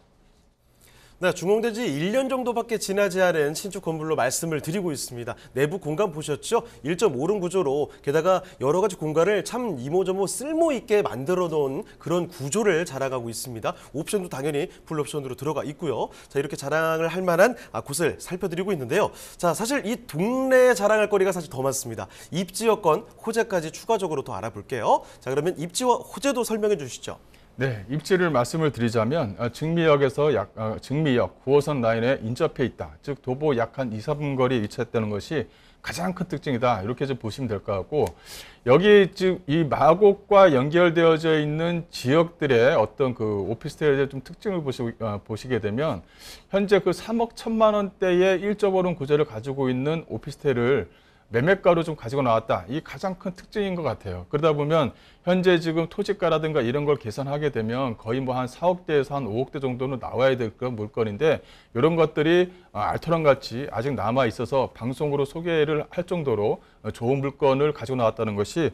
네, 준공된 지 일 년 정도밖에 지나지 않은 신축 건물로 말씀을 드리고 있습니다. 내부 공간 보셨죠? 일점오름 구조로 게다가 여러 가지 공간을 참 이모저모 쓸모있게 만들어 놓은 그런 구조를 자랑하고 있습니다. 옵션도 당연히 풀옵션으로 들어가 있고요. 자, 이렇게 자랑을 할 만한 곳을 살펴드리고 있는데요. 자, 사실 이 동네에 자랑할 거리가 사실 더 많습니다. 입지 여건, 호재까지 추가적으로 더 알아볼게요. 자, 그러면 입지와 호재도 설명해 주시죠. 네, 입지를 말씀을 드리자면 증미역에서 약, 증미역 구호선 라인에 인접해 있다. 즉 도보 약 한 이, 삼 분 거리에 위치했다는 것이 가장 큰 특징이다. 이렇게 좀 보시면 될 것 같고 여기 즉 이 마곡과 연결되어져 있는 지역들의 어떤 그 오피스텔의 좀 특징을 보시, 어, 보시게 되면 현재 그 삼억 천만 원대의 일점오름 구조를 가지고 있는 오피스텔을 매매가로 좀 가지고 나왔다. 이게 가장 큰 특징인 것 같아요. 그러다 보면 현재 지금 토지가라든가 이런 걸 계산하게 되면 거의 뭐 한 사억대에서 한 오억대 정도는 나와야 될 그런 물건인데 이런 것들이 알토랑 같이 아직 남아 있어서 방송으로 소개를 할 정도로 좋은 물건을 가지고 나왔다는 것이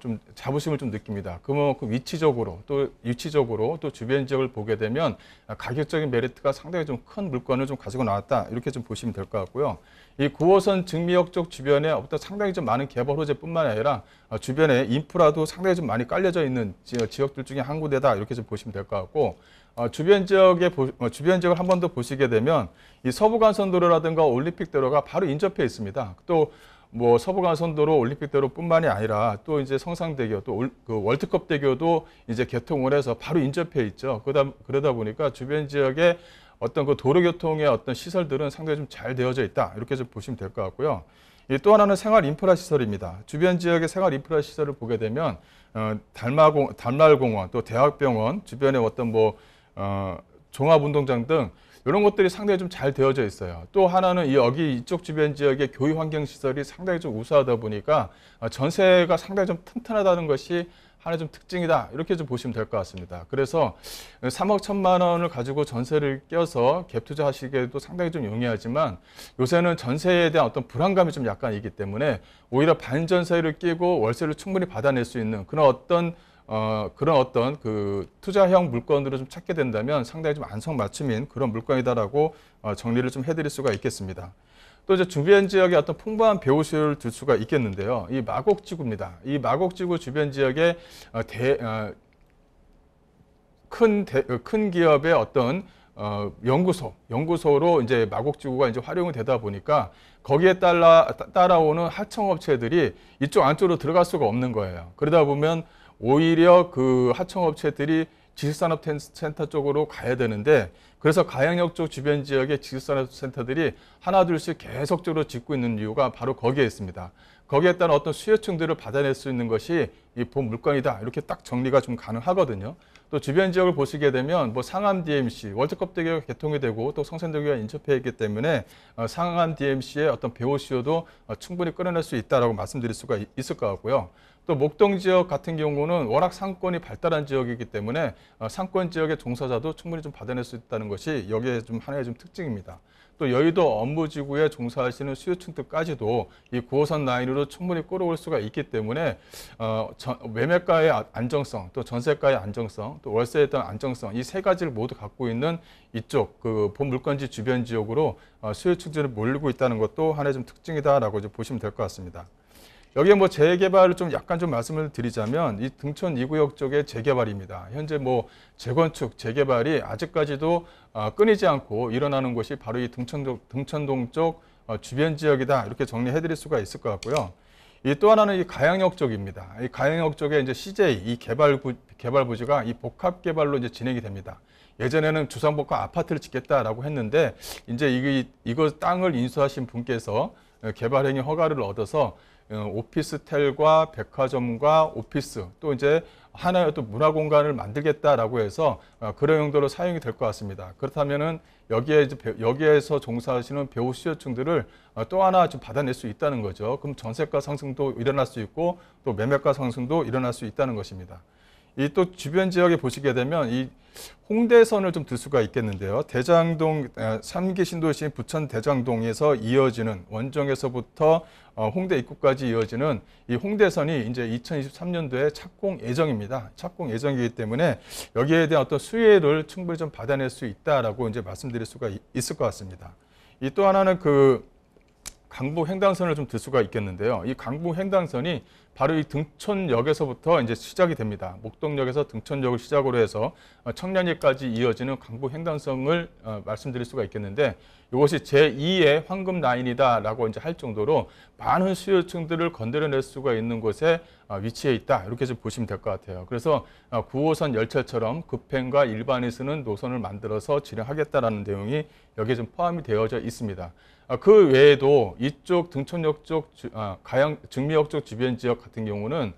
좀 자부심을 좀 느낍니다. 그만큼 위치적으로 또 위치적으로 또 주변 지역을 보게 되면 가격적인 메리트가 상당히 좀 큰 물건을 좀 가지고 나왔다. 이렇게 좀 보시면 될 것 같고요. 이 구호선 증미역 쪽 주변에 어떤 상당히 좀 많은 개발 호재뿐만 아니라 주변에 인프라도 상당히 좀 많이 깔려져 있는 지역들 중에 한 군데다 이렇게 좀 보시면 될 것 같고 어, 주변 지역에 어, 주변 지역을 한 번 더 보시게 되면 이 서부간선도로라든가 올림픽대로가 바로 인접해 있습니다. 또 뭐 서부간선도로 올림픽대로뿐만이 아니라 또 이제 성상대교 또 그 월드컵대교도 이제 개통을 해서 바로 인접해 있죠. 그러다 그러다 보니까 주변 지역에 어떤 그 도로교통의 어떤 시설들은 상당히 좀 잘 되어져 있다. 이렇게 좀 보시면 될 것 같고요. 또 하나는 생활 인프라 시설입니다. 주변 지역의 생활 인프라 시설을 보게 되면 어, 달마공, 달마을공원, 또 대학병원, 주변에 어떤 뭐 어, 종합운동장 등 이런 것들이 상당히 좀 잘 되어져 있어요. 또 하나는 여기 이쪽 주변 지역의 교육 환경 시설이 상당히 좀 우수하다 보니까 전세가 상당히 좀 튼튼하다는 것이 하나의 좀 특징이다. 이렇게 좀 보시면 될 것 같습니다. 그래서 삼억 천만 원을 가지고 전세를 껴서 갭 투자하시기에도 상당히 좀 용이하지만 요새는 전세에 대한 어떤 불안감이 좀 약간 있기 때문에 오히려 반전세를 끼고 월세를 충분히 받아낼 수 있는 그런 어떤 어, 그런 어떤 그 투자형 물건으로 좀 찾게 된다면 상당히 좀 안성맞춤인 그런 물건이다라고 어, 정리를 좀 해드릴 수가 있겠습니다. 또 이제 주변 지역에 어떤 풍부한 배후 수요를 둘 수가 있겠는데요. 이 마곡지구입니다. 이 마곡지구 주변 지역에 어, 대, 어, 큰, 대, 큰 기업의 어떤 어, 연구소, 연구소로 이제 마곡지구가 이제 활용이 되다 보니까 거기에 따라, 따라오는 하청업체들이 이쪽 안쪽으로 들어갈 수가 없는 거예요. 그러다 보면 오히려 그 하청업체들이 지식산업센터 쪽으로 가야 되는데, 그래서 가양역 쪽 주변 지역의 지식산업센터들이 하나 둘씩 계속적으로 짓고 있는 이유가 바로 거기에 있습니다. 거기에 따른 어떤 수요층들을 받아낼 수 있는 것이 이 본 물건이다, 이렇게 딱 정리가 좀 가능하거든요. 또 주변 지역을 보시게 되면 뭐 상암 디엠씨, 월드컵 대교가 개통이 되고 또 성산대교가 인접해 있기 때문에 상암 디엠씨의 어떤 배후 수요도 충분히 끌어낼 수 있다라고 말씀드릴 수가 있을 것 같고요. 또 목동 지역 같은 경우는 워낙 상권이 발달한 지역이기 때문에 상권 지역의 종사자도 충분히 좀 받아낼 수 있다는 것이 여기에 좀 하나의 좀 특징입니다. 또 여의도 업무지구에 종사하시는 수요층들까지도 이 구호선 라인으로 충분히 끌어올 수가 있기 때문에 어, 전, 매매가의 안정성, 또 전세가의 안정성, 또 월세에 대한 안정성, 이 세 가지를 모두 갖고 있는 이쪽 그 본 물건지 주변 지역으로 어, 수요층들을 몰리고 있다는 것도 하나의 좀 특징이다라고 이제 보시면 될 것 같습니다. 여기에 뭐 재개발을 좀 약간 좀 말씀을 드리자면 이 등촌 이 구역 쪽의 재개발입니다. 현재 뭐 재건축, 재개발이 아직까지도 끊이지 않고 일어나는 곳이 바로 이 등촌동, 등촌동 쪽 주변 지역이다, 이렇게 정리해드릴 수가 있을 것 같고요. 이 또 하나는 이 가양역 쪽입니다. 이 가양역 쪽에 이제 씨제이 이 개발 개발 부지가 이 복합 개발로 이제 진행이 됩니다. 예전에는 주상복합 아파트를 짓겠다라고 했는데 이제 이게 이거 땅을 인수하신 분께서 개발 행위 허가를 얻어서 오피스텔과 백화점과 오피스, 또 이제 하나의 또 문화 공간을 만들겠다라고 해서 그런 용도로 사용이 될 것 같습니다. 그렇다면은 여기에 이제 여기에서 종사하시는 배우 수요층들을 또 하나 좀 받아낼 수 있다는 거죠. 그럼 전세가 상승도 일어날 수 있고 또 매매가 상승도 일어날 수 있다는 것입니다. 이 또 주변 지역에 보시게 되면 이 홍대선을 좀 들 수가 있겠는데요. 대장동 삼 기 신도시인 부천 대장동에서 이어지는 원정에서부터 홍대 입구까지 이어지는 이 홍대선이 이제 이천이십삼 년도에 착공 예정입니다. 착공 예정이기 때문에 여기에 대한 어떤 수혜를 충분히 좀 받아낼 수 있다라고 이제 말씀드릴 수가 있을 것 같습니다. 이 또 하나는 그 강북 횡단선을 좀 들 수가 있겠는데요. 이 강북 횡단선이 바로 이 등촌역에서부터 이제 시작이 됩니다. 목동역에서 등촌역을 시작으로 해서 청량리까지 이어지는 강북 횡단선을 어, 말씀드릴 수가 있겠는데, 이것이 제이의 황금 라인이다라고 이제 할 정도로 많은 수요층들을 건드려낼 수가 있는 곳에 어, 위치해 있다, 이렇게 좀 보시면 될 것 같아요. 그래서 어, 구 호선 열차처럼 급행과 일반이 쓰는 노선을 만들어서 진행하겠다라는 내용이 여기에 좀 포함이 되어져 있습니다. 어, 그 외에도 이쪽 등촌역 쪽 주, 아, 가양 증미역 쪽 주변 지역 같은 경우는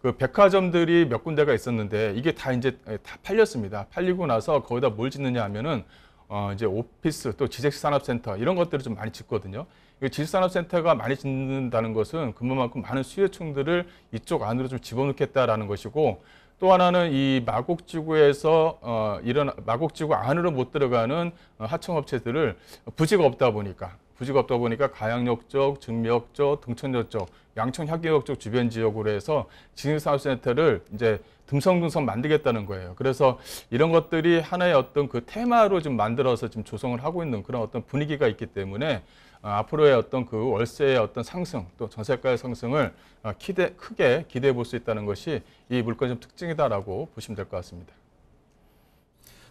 그 백화점들이 몇 군데가 있었는데 이게 다 이제 다 팔렸습니다. 팔리고 나서 거기다 뭘 짓느냐 하면은 어 이제 오피스, 또 지식산업센터 이런 것들을 좀 많이 짓거든요. 지식산업센터가 많이 짓는다는 것은 그만큼 많은 수요층들을 이쪽 안으로 좀 집어넣겠다라는 것이고, 또 하나는 이 마곡지구에서 어 이런 마곡지구 안으로 못 들어가는 하청업체들을 부지가 없다 보니까. 부지가 없다 보니까 가양역 쪽, 증미역 쪽, 등촌역 쪽, 양천학교역 쪽 주변 지역으로 해서 지식산업센터를 이제 듬성듬성 만들겠다는 거예요. 그래서 이런 것들이 하나의 어떤 그 테마로 좀 만들어서 지금 조성을 하고 있는 그런 어떤 분위기가 있기 때문에 앞으로의 어떤 그 월세의 어떤 상승, 또 전세가의 상승을 기대, 크게 기대해 볼 수 있다는 것이 이 물건의 좀 특징이다라고 보시면 될 것 같습니다.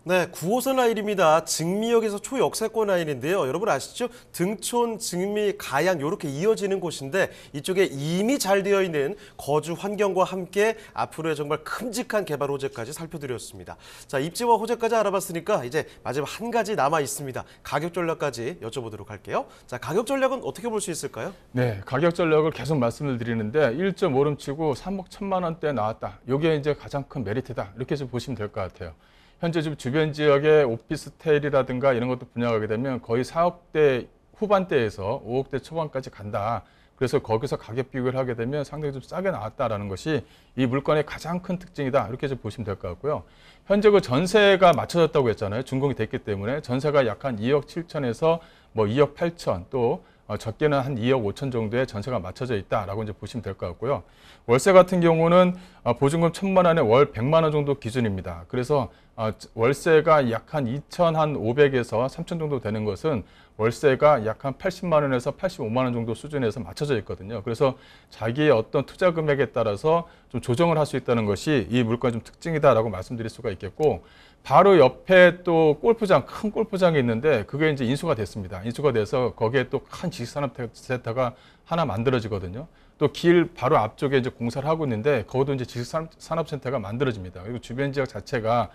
네, 구 호선 라인입니다. 증미역에서 초역세권 라인인데요. 여러분 아시죠? 등촌, 증미, 가양 이렇게 이어지는 곳인데 이쪽에 이미 잘 되어 있는 거주 환경과 함께 앞으로의 정말 큼직한 개발 호재까지 살펴드렸습니다. 자, 입지와 호재까지 알아봤으니까 이제 마지막 한 가지 남아 있습니다. 가격 전략까지 여쭤보도록 할게요. 자, 가격 전략은 어떻게 볼 수 있을까요? 네, 가격 전략을 계속 말씀을 드리는데 일 점 오 름치고 삼억 천만 원대에 나왔다. 이게 이제 가장 큰 메리트다, 이렇게 좀 보시면 될 것 같아요. 현재 지금 주변 지역의 오피스텔이라든가 이런 것도 분양하게 되면 거의 사억대 후반대에서 오억대 초반까지 간다. 그래서 거기서 가격 비교를 하게 되면 상당히 좀 싸게 나왔다라는 것이 이 물건의 가장 큰 특징이다, 이렇게 좀 보시면 될 것 같고요. 현재 그 전세가 맞춰졌다고 했잖아요. 준공이 됐기 때문에 전세가 약 한 이억 칠천에서 뭐 이억 팔천, 또 적게는 한 이억 오천 정도의 전세가 맞춰져 있다라고 이제 보시면 될 것 같고요. 월세 같은 경우는 보증금 천만 원에 월 백만 원 정도 기준입니다. 그래서 월세가 약 한 이천오백에서 삼천 정도 되는 것은 월세가 약 한 팔십만 원에서 팔십오만 원 정도 수준에서 맞춰져 있거든요. 그래서 자기의 어떤 투자 금액에 따라서 좀 조정을 할 수 있다는 것이 이 물건의 좀 특징이다라고 말씀드릴 수가 있겠고, 바로 옆에 또 골프장, 큰 골프장이 있는데 그게 이제 인수가 됐습니다. 인수가 돼서 거기에 또 큰 지식산업센터가 하나 만들어지거든요. 또 길 바로 앞쪽에 이제 공사를 하고 있는데 거기도 이제 지식산업센터가 만들어집니다. 그리고 주변 지역 자체가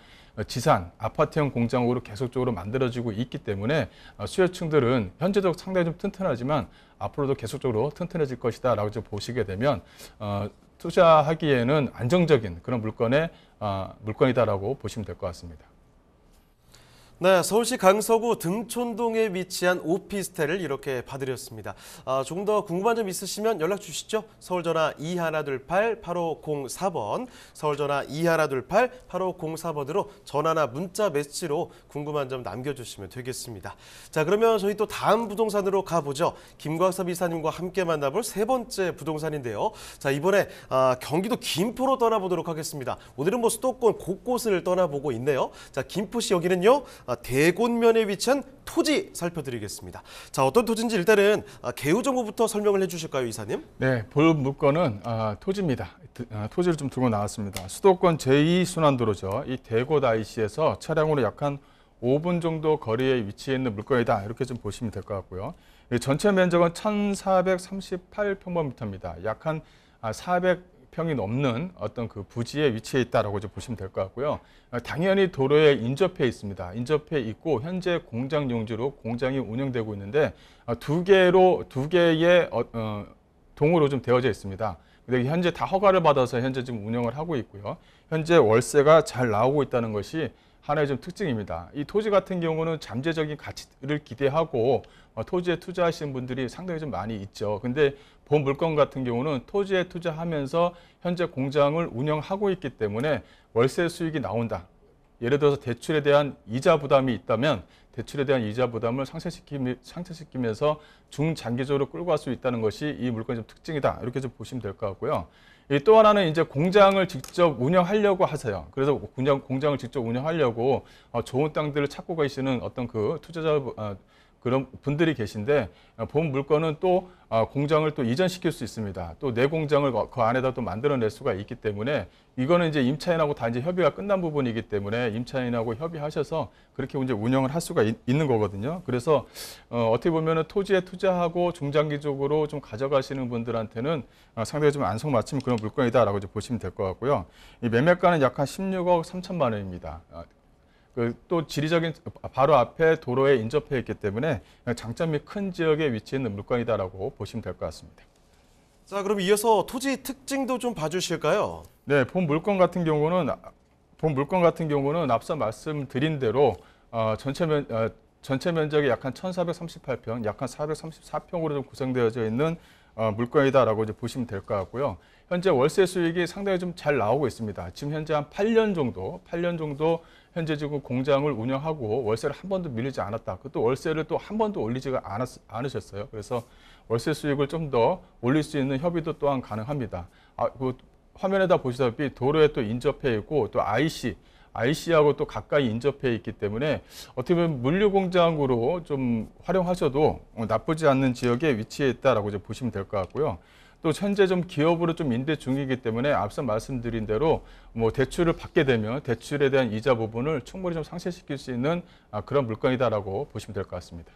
지산, 아파트형 공장으로 계속적으로 만들어지고 있기 때문에 수요층들은 현재도 상당히 좀 튼튼하지만 앞으로도 계속적으로 튼튼해질 것이다 라고 보시게 되면 어, 투자하기에는 안정적인 그런 물건의 어, 물건이다라고 보시면 될 것 같습니다. 네, 서울시 강서구 등촌동에 위치한 오피스텔을 이렇게 봐드렸습니다. 아, 조금 더 궁금한 점 있으시면 연락 주시죠. 서울전화 이일이팔 팔오공사 번, 서울전화 이일이팔 팔오공사 번으로 전화나 문자 메시지로 궁금한 점 남겨주시면 되겠습니다. 자, 그러면 저희 또 다음 부동산으로 가보죠. 김광섭 이사님과 함께 만나볼 세 번째 부동산인데요. 자, 이번에 아, 경기도 김포로 떠나보도록 하겠습니다. 오늘은 뭐 수도권 곳곳을 떠나보고 있네요. 자, 김포시 여기는요. 대곤면에 위치한 토지 살펴드리겠습니다. 자, 어떤 토지인지 일단은 개요 정보부터 설명을 해주실까요, 이사님? 네, 볼 물건은 아, 토지입니다. 아, 토지를 좀 들고 나왔습니다. 수도권 제이 순환도로죠. 이 대곳 아이씨에서 차량으로 약 한 오 분 정도 거리에 위치해 있는 물건이다. 이렇게 좀 보시면 될 것 같고요. 전체 면적은 천사백삼십팔 평방미터입니다. 약 한 사백 평이 넘는 어떤 그 부지에 위치해 있다라고 이제 보시면 될 것 같고요. 당연히 도로에 인접해 있습니다. 인접해 있고 현재 공장 용지로 공장이 운영되고 있는데 두 개로 두 개의 어, 어, 동으로 좀 되어져 있습니다. 근데 현재 다 허가를 받아서 현재 지금 운영을 하고 있고요. 현재 월세가 잘 나오고 있다는 것이 하나의 좀 특징입니다. 이 토지 같은 경우는 잠재적인 가치를 기대하고 토지에 투자하시는 분들이 상당히 좀 많이 있죠. 근데 본 물건 같은 경우는 토지에 투자하면서 현재 공장을 운영하고 있기 때문에 월세 수익이 나온다. 예를 들어서 대출에 대한 이자 부담이 있다면 대출에 대한 이자 부담을 상쇄시키면서 중장기적으로 끌고 갈 수 있다는 것이 이 물건의 좀 특징이다. 이렇게 좀 보시면 될 것 같고요. 또 하나는 이제 공장을 직접 운영하려고 하세요. 그래서 공장, 공장을 직접 운영하려고 좋은 땅들을 찾고 계시는 어떤 그 투자자 그런 분들이 계신데 본 물건은 또 공장을 또 이전시킬 수 있습니다. 또 내 공장을 그 안에다 또 만들어낼 수가 있기 때문에 이거는 이제 임차인하고 다 이제 협의가 끝난 부분이기 때문에 임차인하고 협의하셔서 그렇게 이제 운영을 할 수가 있, 있는 거거든요. 그래서 어, 어떻게 보면은 토지에 투자하고 중장기적으로 좀 가져가시는 분들한테는 상당히 좀 안성맞춤 그런 물건이다라고 이제 보시면 될 것 같고요. 이 매매가는 약 한 십육억 삼천만 원입니다. 그 또 지리적인 바로 앞에 도로에 인접해 있기 때문에 장점이 큰 지역에 위치해 있는 물건이다라고 보시면 될 것 같습니다. 자, 그럼 이어서 토지 특징도 좀 봐주실까요? 네, 본 물건 같은 경우는 본 물건 같은 경우는 앞서 말씀드린 대로 어, 전체 면 어, 전체 면적이 약 한 천사백삼십팔 평, 약 한 사백삼십사 평으로 좀 구성되어져 있는 어, 물건이다라고 이제 보시면 될 것 같고요. 현재 월세 수익이 상당히 좀 잘 나오고 있습니다. 지금 현재 한 팔 년 정도, 팔 년 정도 현재 지금 공장을 운영하고 월세를 한 번도 밀리지 않았다. 그것도 월세를 또 한 번도 올리지가 않았, 않으셨어요. 그래서 월세 수익을 좀 더 올릴 수 있는 협의도 또한 가능합니다. 아, 그 화면에다 보시다시피 도로에 또 인접해 있고 또 아이씨, 아이씨하고 또 가까이 인접해 있기 때문에 어떻게 보면 물류공장으로 좀 활용하셔도 나쁘지 않는 지역에 위치해 있다라고 이제 보시면 될 것 같고요. 또 현재 좀 기업으로 좀 임대 중이기 때문에 앞서 말씀드린 대로 뭐 대출을 받게 되면 대출에 대한 이자 부분을 충분히 좀 상쇄시킬 수 있는 그런 물건이다라고 보시면 될 것 같습니다.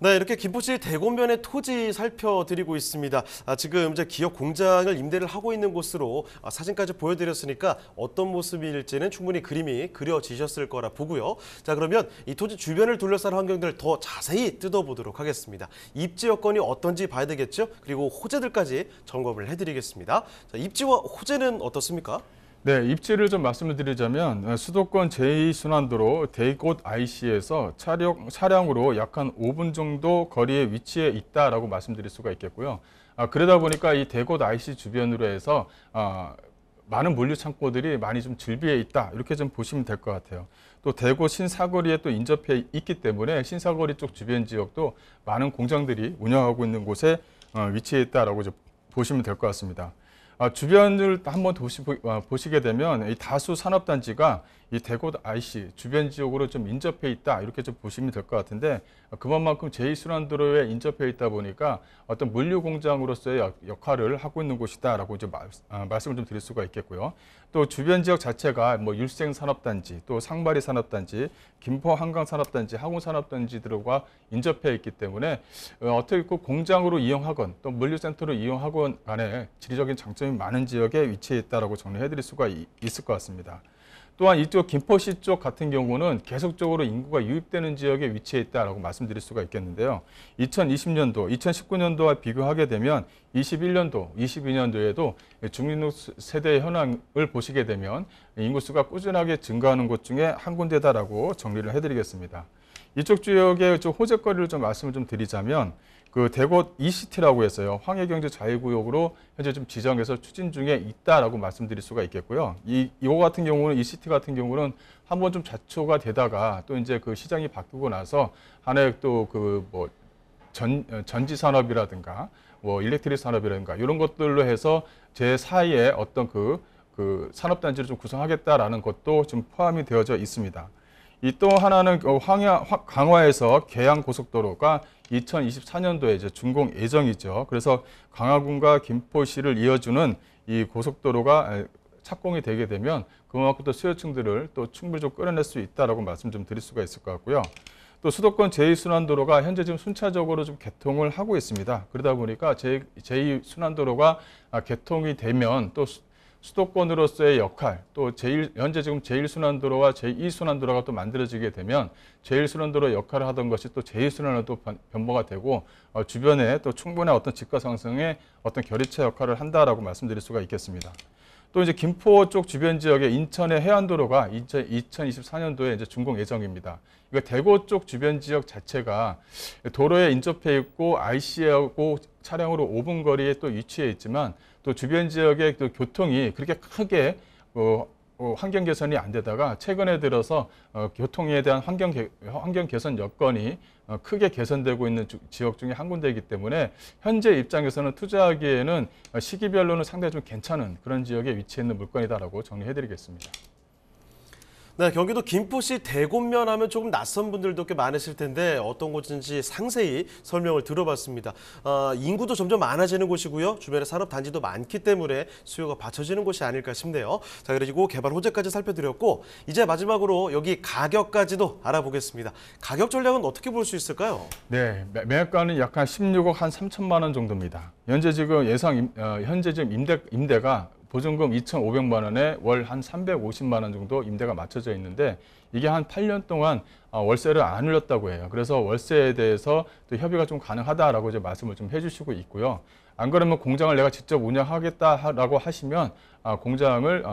네, 이렇게 김포시 대곤면의 토지 살펴드리고 있습니다. 아, 지금 이제 기업 공장을 임대를 하고 있는 곳으로 아, 사진까지 보여드렸으니까 어떤 모습일지는 충분히 그림이 그려지셨을 거라 보고요. 자, 그러면 이 토지 주변을 둘러싼 환경들을 더 자세히 뜯어보도록 하겠습니다. 입지 여건이 어떤지 봐야 되겠죠? 그리고 호재들까지 점검을 해드리겠습니다. 자, 입지와 호재는 어떻습니까? 네, 입지를 좀 말씀을 드리자면 수도권 제이 순환도로 대곳 아이씨에서 차량, 차량으로 약 한 오 분 정도 거리에 위치해 있다라고 말씀드릴 수가 있겠고요. 아, 그러다 보니까 이 대곳 아이씨 주변으로 해서 아, 많은 물류 창고들이 많이 좀 즐비해 있다. 이렇게 좀 보시면 될 것 같아요. 또 대구 신사거리에 또 인접해 있기 때문에 신사거리 쪽 주변 지역도 많은 공장들이 운영하고 있는 곳에 어, 위치해 있다라고 보시면 될 것 같습니다. 주변을 한번 도시, 보시게 되면 이 다수 산업단지가 이 대구 아이씨 주변 지역으로 좀 인접해 있다, 이렇게 좀 보시면 될 것 같은데, 그만큼 제이 순환도로에 인접해 있다 보니까 어떤 물류 공장으로서의 역할을 하고 있는 곳이다라고 이제 마, 아, 말씀을 좀 드릴 수가 있겠고요. 또 주변 지역 자체가 뭐 율생 산업단지, 또 상바리 산업단지, 김포 한강 산업단지, 항구 산업단지들과 인접해 있기 때문에 어떻게 공장으로 이용하건 또 물류센터로 이용하건 간에 지리적인 장점이 많은 지역에 위치해 있다라고 정리해 드릴 수가 있을 것 같습니다. 또한 이쪽 김포시 쪽 같은 경우는 계속적으로 인구가 유입되는 지역에 위치해 있다라고 말씀드릴 수가 있겠는데요. 이천이십 년도, 이천십구 년도와 비교하게 되면 이십일 년도, 이십이 년도에도 중진국 세대의 현황을 보시게 되면 인구수가 꾸준하게 증가하는 곳 중에 한 군데다라고 정리를 해드리겠습니다. 이쪽 지역의 호재거리를 좀 말씀을 좀 드리자면, 그 대구 이씨티라고 해서요, 황해경제자유구역으로 현재 좀 지정해서 추진 중에 있다라고 말씀드릴 수가 있겠고요. 이 이거 같은 경우는 이씨티 같은 경우는 한번 좀 자초가 되다가 또 이제 그 시장이 바뀌고 나서 하나의 또 그 뭐 전 전지 산업이라든가 뭐 일렉트릭 산업이라든가 이런 것들로 해서 제사의 어떤 그 그 산업단지를 좀 구성하겠다라는 것도 좀 포함이 되어져 있습니다. 이 또 하나는 황야, 강화에서 계양고속도로가 이천이십사 년도에 이제 준공 예정이죠. 그래서 강화군과 김포시를 이어주는 이 고속도로가 착공이 되게 되면 그만큼 또 수요층들을 또 충분히 좀 끌어낼 수 있다라고 말씀 좀 드릴 수가 있을 것 같고요. 또 수도권 제이 순환도로가 현재 지금 순차적으로 좀 개통을 하고 있습니다. 그러다 보니까 제이 순환도로가 개통이 되면 또 수도권으로서의 역할, 또 제일, 현재 지금 제일 순환도로와 제이 순환도로가 또 만들어지게 되면 제일 순환도로 역할을 하던 것이 또 제이 순환으로 또 변모가 되고 어, 주변에 또 충분한 어떤 집값 상승의 어떤 결의체 역할을 한다라고 말씀드릴 수가 있겠습니다. 또 이제 김포 쪽 주변 지역에 인천의 해안도로가 이천이십사 년도에 이제 준공 예정입니다. 그러니까 대구 쪽 주변 지역 자체가 도로에 인접해 있고 아이씨하고 차량으로 오 분 거리에 또 위치해 있지만 또 주변 지역의 또 교통이 그렇게 크게 어, 어, 환경 개선이 안 되다가 최근에 들어서 어, 교통에 대한 환경, 개, 환경 개선 여건이 어, 크게 개선되고 있는 주, 지역 중에 한 군데이기 때문에 현재 입장에서는 투자하기에는 시기별로는 상당히 좀 괜찮은 그런 지역에 위치해 있는 물건이다라고 정리해드리겠습니다. 네, 경기도 김포시 대곡면 하면 조금 낯선 분들도 꽤 많으실 텐데 어떤 곳인지 상세히 설명을 들어봤습니다. 어, 인구도 점점 많아지는 곳이고요. 주변에 산업단지도 많기 때문에 수요가 받쳐지는 곳이 아닐까 싶네요. 자, 그리고 개발 호재까지 살펴드렸고 이제 마지막으로 여기 가격까지도 알아보겠습니다. 가격 전략은 어떻게 볼 수 있을까요? 네, 매가는 약 한 십육억 한 삼천만 원 정도입니다. 현재 지금 예상, 어, 현재 지금 임대, 임대가 보증금 이천오백만 원에 월 한 삼백오십만 원 정도 임대가 맞춰져 있는데 이게 한 팔 년 동안 월세를 안 올렸다고 해요. 그래서 월세에 대해서 또 협의가 좀 가능하다라고 이제 말씀을 좀 해주시고 있고요. 안 그러면 공장을 내가 직접 운영하겠다라고 하시면 공장을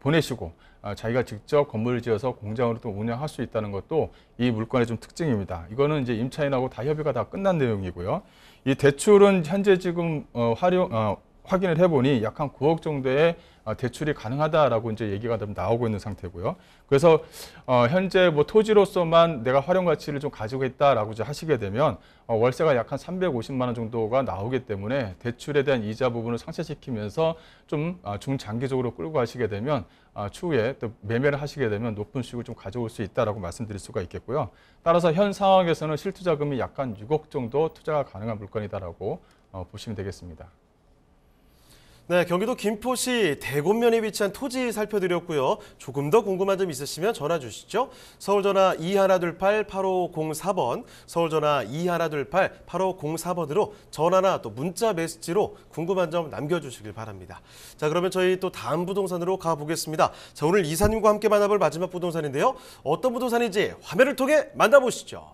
보내시고 자기가 직접 건물을 지어서 공장으로 또 운영할 수 있다는 것도 이 물건의 좀 특징입니다. 이거는 이제 임차인하고 다 협의가 다 끝난 내용이고요. 이 대출은 현재 지금 활용 확인을 해보니 약 한 구억 정도의 대출이 가능하다라고 이제 얘기가 좀 나오고 있는 상태고요. 그래서 어, 현재 뭐 토지로서만 내가 활용 가치를 좀 가지고 있다라고 이제 하시게 되면 어, 월세가 약 한 삼백오십만 원 정도가 나오기 때문에 대출에 대한 이자 부분을 상쇄시키면서 좀 어, 중장기적으로 끌고 가시게 되면 어, 추후에 또 매매를 하시게 되면 높은 수익을 좀 가져올 수 있다라고 말씀드릴 수가 있겠고요. 따라서 현 상황에서는 실투자금이 약 한 육억 정도 투자가 가능한 물건이다라고 어, 보시면 되겠습니다. 네, 경기도 김포시 대곡면에 위치한 토지 살펴드렸고요. 조금 더 궁금한 점 있으시면 전화 주시죠. 서울전화 이일이팔 팔오공사 번, 서울전화 이일이팔 팔오공사 번으로 전화나 또 문자 메시지로 궁금한 점 남겨주시길 바랍니다. 자, 그러면 저희 또 다음 부동산으로 가보겠습니다. 자, 오늘 이사님과 함께 만나볼 마지막 부동산인데요. 어떤 부동산인지 화면을 통해 만나보시죠.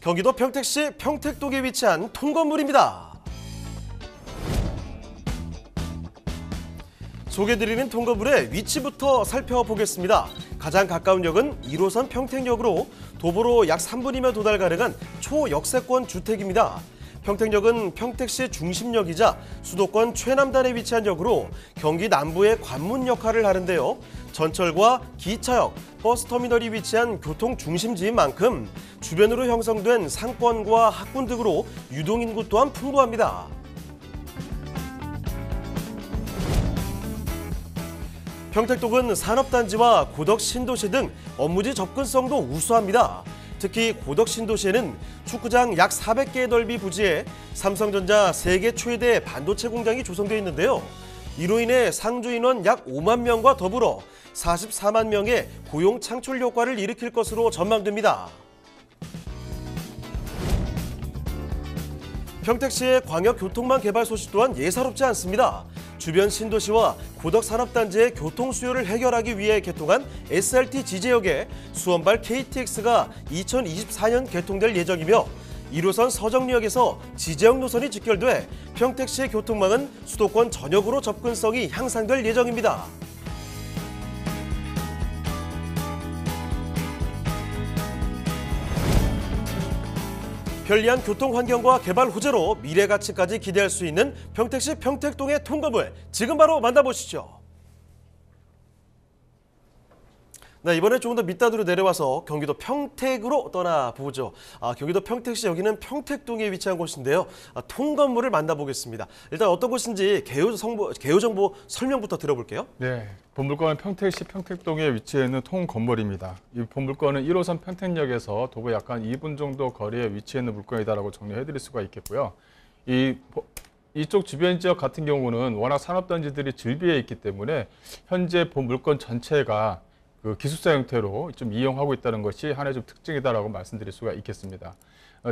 경기도 평택시 평택동에 위치한 통건물입니다. 소개드리는 통건물의 위치부터 살펴보겠습니다. 가장 가까운 역은 일 호선 평택역으로 도보로 약 삼 분이면 도달 가능한 초역세권 주택입니다. 평택역은 평택시 중심역이자 수도권 최남단에 위치한 역으로 경기 남부의 관문 역할을 하는데요. 전철과 기차역, 버스터미널이 위치한 교통중심지인 만큼 주변으로 형성된 상권과 학군 등으로 유동인구 또한 풍부합니다. 평택동은 산업단지와 고덕신도시 등 업무지 접근성도 우수합니다. 특히 고덕신도시에는 축구장 약 사백 개의 넓이 부지에 삼성전자 세계 최대 반도체 공장이 조성되어 있는데요. 이로 인해 상주 인원 약 오만 명과 더불어 사십사만 명의 고용 창출 효과를 일으킬 것으로 전망됩니다. 평택시의 광역교통망 개발 소식 또한 예사롭지 않습니다. 주변 신도시와 고덕산업단지의 교통 수요를 해결하기 위해 개통한 에스알티 지제역에 수원발 케이티엑스가 이천이십사년 개통될 예정이며 일호선 서정리역에서 지제역 노선이 직결돼 평택시의 교통망은 수도권 전역으로 접근성이 향상될 예정입니다. 편리한 교통 환경과 개발 호재로 미래 가치까지 기대할 수 있는 평택시 평택동의 통건물, 지금 바로 만나보시죠. 네, 이번에 조금 더 밑단으로 내려와서 경기도 평택으로 떠나보죠. 아, 경기도 평택시 여기는 평택동에 위치한 곳인데요. 아, 통건물을 만나보겠습니다. 일단 어떤 곳인지 개요 정보, 개요 정보 설명부터 들어볼게요. 네, 본물건은 평택시 평택동에 위치해 있는 통건물입니다. 이 본물건은 일호선 평택역에서 도보 약 이 분 정도 거리에 위치해 있는 물건이다라고 정리해드릴 수가 있겠고요. 이 이쪽 주변 지역 같은 경우는 워낙 산업단지들이 질비해 있기 때문에 현재 본물건 전체가 그 기숙사 형태로 좀 이용하고 있다는 것이 하나의 좀 특징이다라고 말씀드릴 수가 있겠습니다.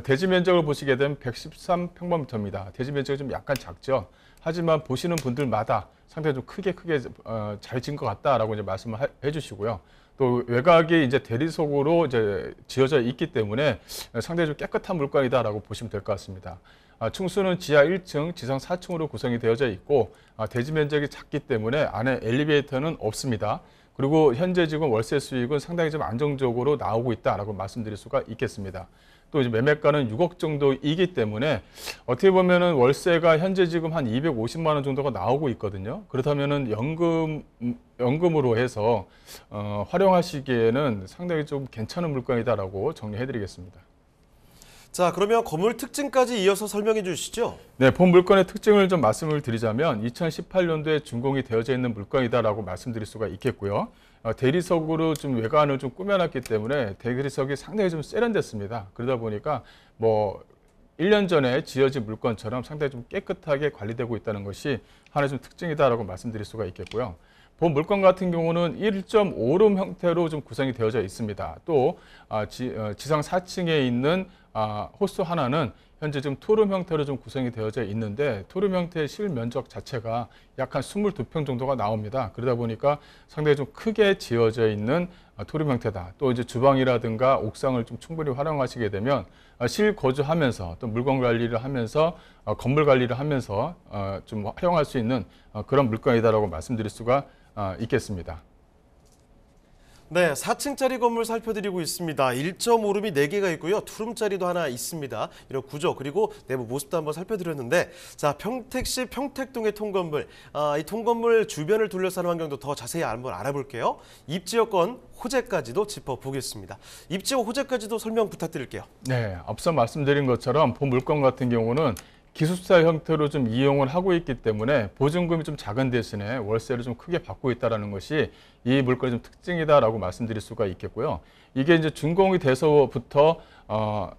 대지 면적을 보시게 되면 백십삼 평방미터입니다. 대지 면적이 좀 약간 작죠. 하지만 보시는 분들마다 상당히 좀 크게 크게 잘 지은 것 같다라고 이제 말씀을 해주시고요. 또 외곽이 이제 대리석으로 이제 지어져 있기 때문에 상당히 좀 깨끗한 물건이다라고 보시면 될 것 같습니다. 층수는 지하 일 층, 지상 사 층으로 구성이 되어져 있고 대지 면적이 작기 때문에 안에 엘리베이터는 없습니다. 그리고 현재 지금 월세 수익은 상당히 좀 안정적으로 나오고 있다라고 말씀드릴 수가 있겠습니다. 또 이제 매매가는 육억 정도이기 때문에 어떻게 보면은 월세가 현재 지금 한 이백오십만 원 정도가 나오고 있거든요. 그렇다면은 연금 연금으로 해서 어, 활용하시기에는 상당히 좀 괜찮은 물건이다라고 정리해드리겠습니다. 자, 그러면 건물 특징까지 이어서 설명해 주시죠. 네, 본 물건의 특징을 좀 말씀을 드리자면 이천십팔년도에 준공이 되어져 있는 물건이다라고 말씀드릴 수가 있겠고요. 대리석으로 좀 외관을 좀 꾸며놨기 때문에 대리석이 상당히 좀 세련됐습니다. 그러다 보니까 뭐 일 년 전에 지어진 물건처럼 상당히 좀 깨끗하게 관리되고 있다는 것이 하나의 좀 특징이다라고 말씀드릴 수가 있겠고요. 본 물건 같은 경우는 일 점 오룸 형태로 좀 구성이 되어져 있습니다. 또 지상 사 층에 있는 호수 하나는 현재 좀 투룸 형태로 좀 구성이 되어져 있는데 투룸 형태의 실면적 자체가 약 한 이십이 평 정도가 나옵니다. 그러다 보니까 상당히 좀 크게 지어져 있는 투룸 형태다. 또 이제 주방이라든가 옥상을 좀 충분히 활용하시게 되면 실거주하면서 또 물건 관리를 하면서 건물 관리를 하면서 좀 활용할 수 있는 그런 물건이다라고 말씀드릴 수가 있겠습니다. 네, 사 층짜리 건물 살펴드리고 있습니다. 일 점 오룸이 네 개가 있고요. 투룸짜리도 하나 있습니다. 이런 구조, 그리고 내부 모습도 한번 살펴드렸는데, 자, 평택시 평택동의 통건물, 아, 이 통건물 주변을 둘러싼 환경도 더 자세히 한번 알아볼게요. 입지 여건, 호재까지도 짚어보겠습니다. 입지와 호재까지도 설명 부탁드릴게요. 네, 앞서 말씀드린 것처럼 본 물건 같은 경우는 기숙사 형태로 좀 이용을 하고 있기 때문에 보증금이 좀 작은 대신에 월세를 좀 크게 받고 있다는 것이 이 물건의 좀 특징이다라고 말씀드릴 수가 있겠고요. 이게 이제 준공이 돼서부터 어,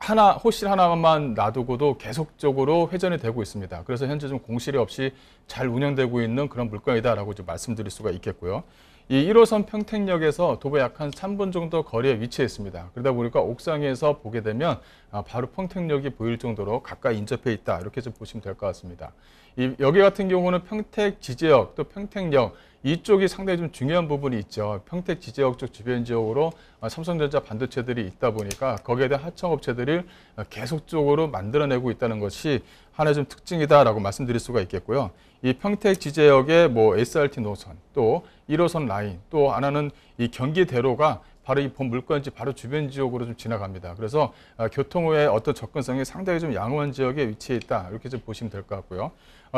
하나, 호실 하나만 놔두고도 계속적으로 회전이 되고 있습니다. 그래서 현재 좀 공실이 없이 잘 운영되고 있는 그런 물건이다라고 좀 말씀드릴 수가 있겠고요. 이 일호선 평택역에서 도보 약 한 삼 분 정도 거리에 위치해 있습니다. 그러다 보니까 옥상에서 보게 되면 바로 평택역이 보일 정도로 가까이 인접해 있다. 이렇게 좀 보시면 될 것 같습니다. 이 여기 같은 경우는 평택 지제역 또 평택역 이쪽이 상당히 좀 중요한 부분이 있죠. 평택 지제역 쪽 주변 지역으로 삼성전자 반도체들이 있다 보니까 거기에 대한 하청업체들을 계속적으로 만들어내고 있다는 것이 하나의 좀 특징이다라고 말씀드릴 수가 있겠고요. 이 평택 지제역의 뭐 에스알티 노선, 또 일호선 라인, 또 하나는 이 경기대로가 바로 이 본 물건지 바로 주변 지역으로 좀 지나갑니다. 그래서 교통의 어떤 접근성이 상당히 좀 양호한 지역에 위치해 있다. 이렇게 좀 보시면 될 것 같고요.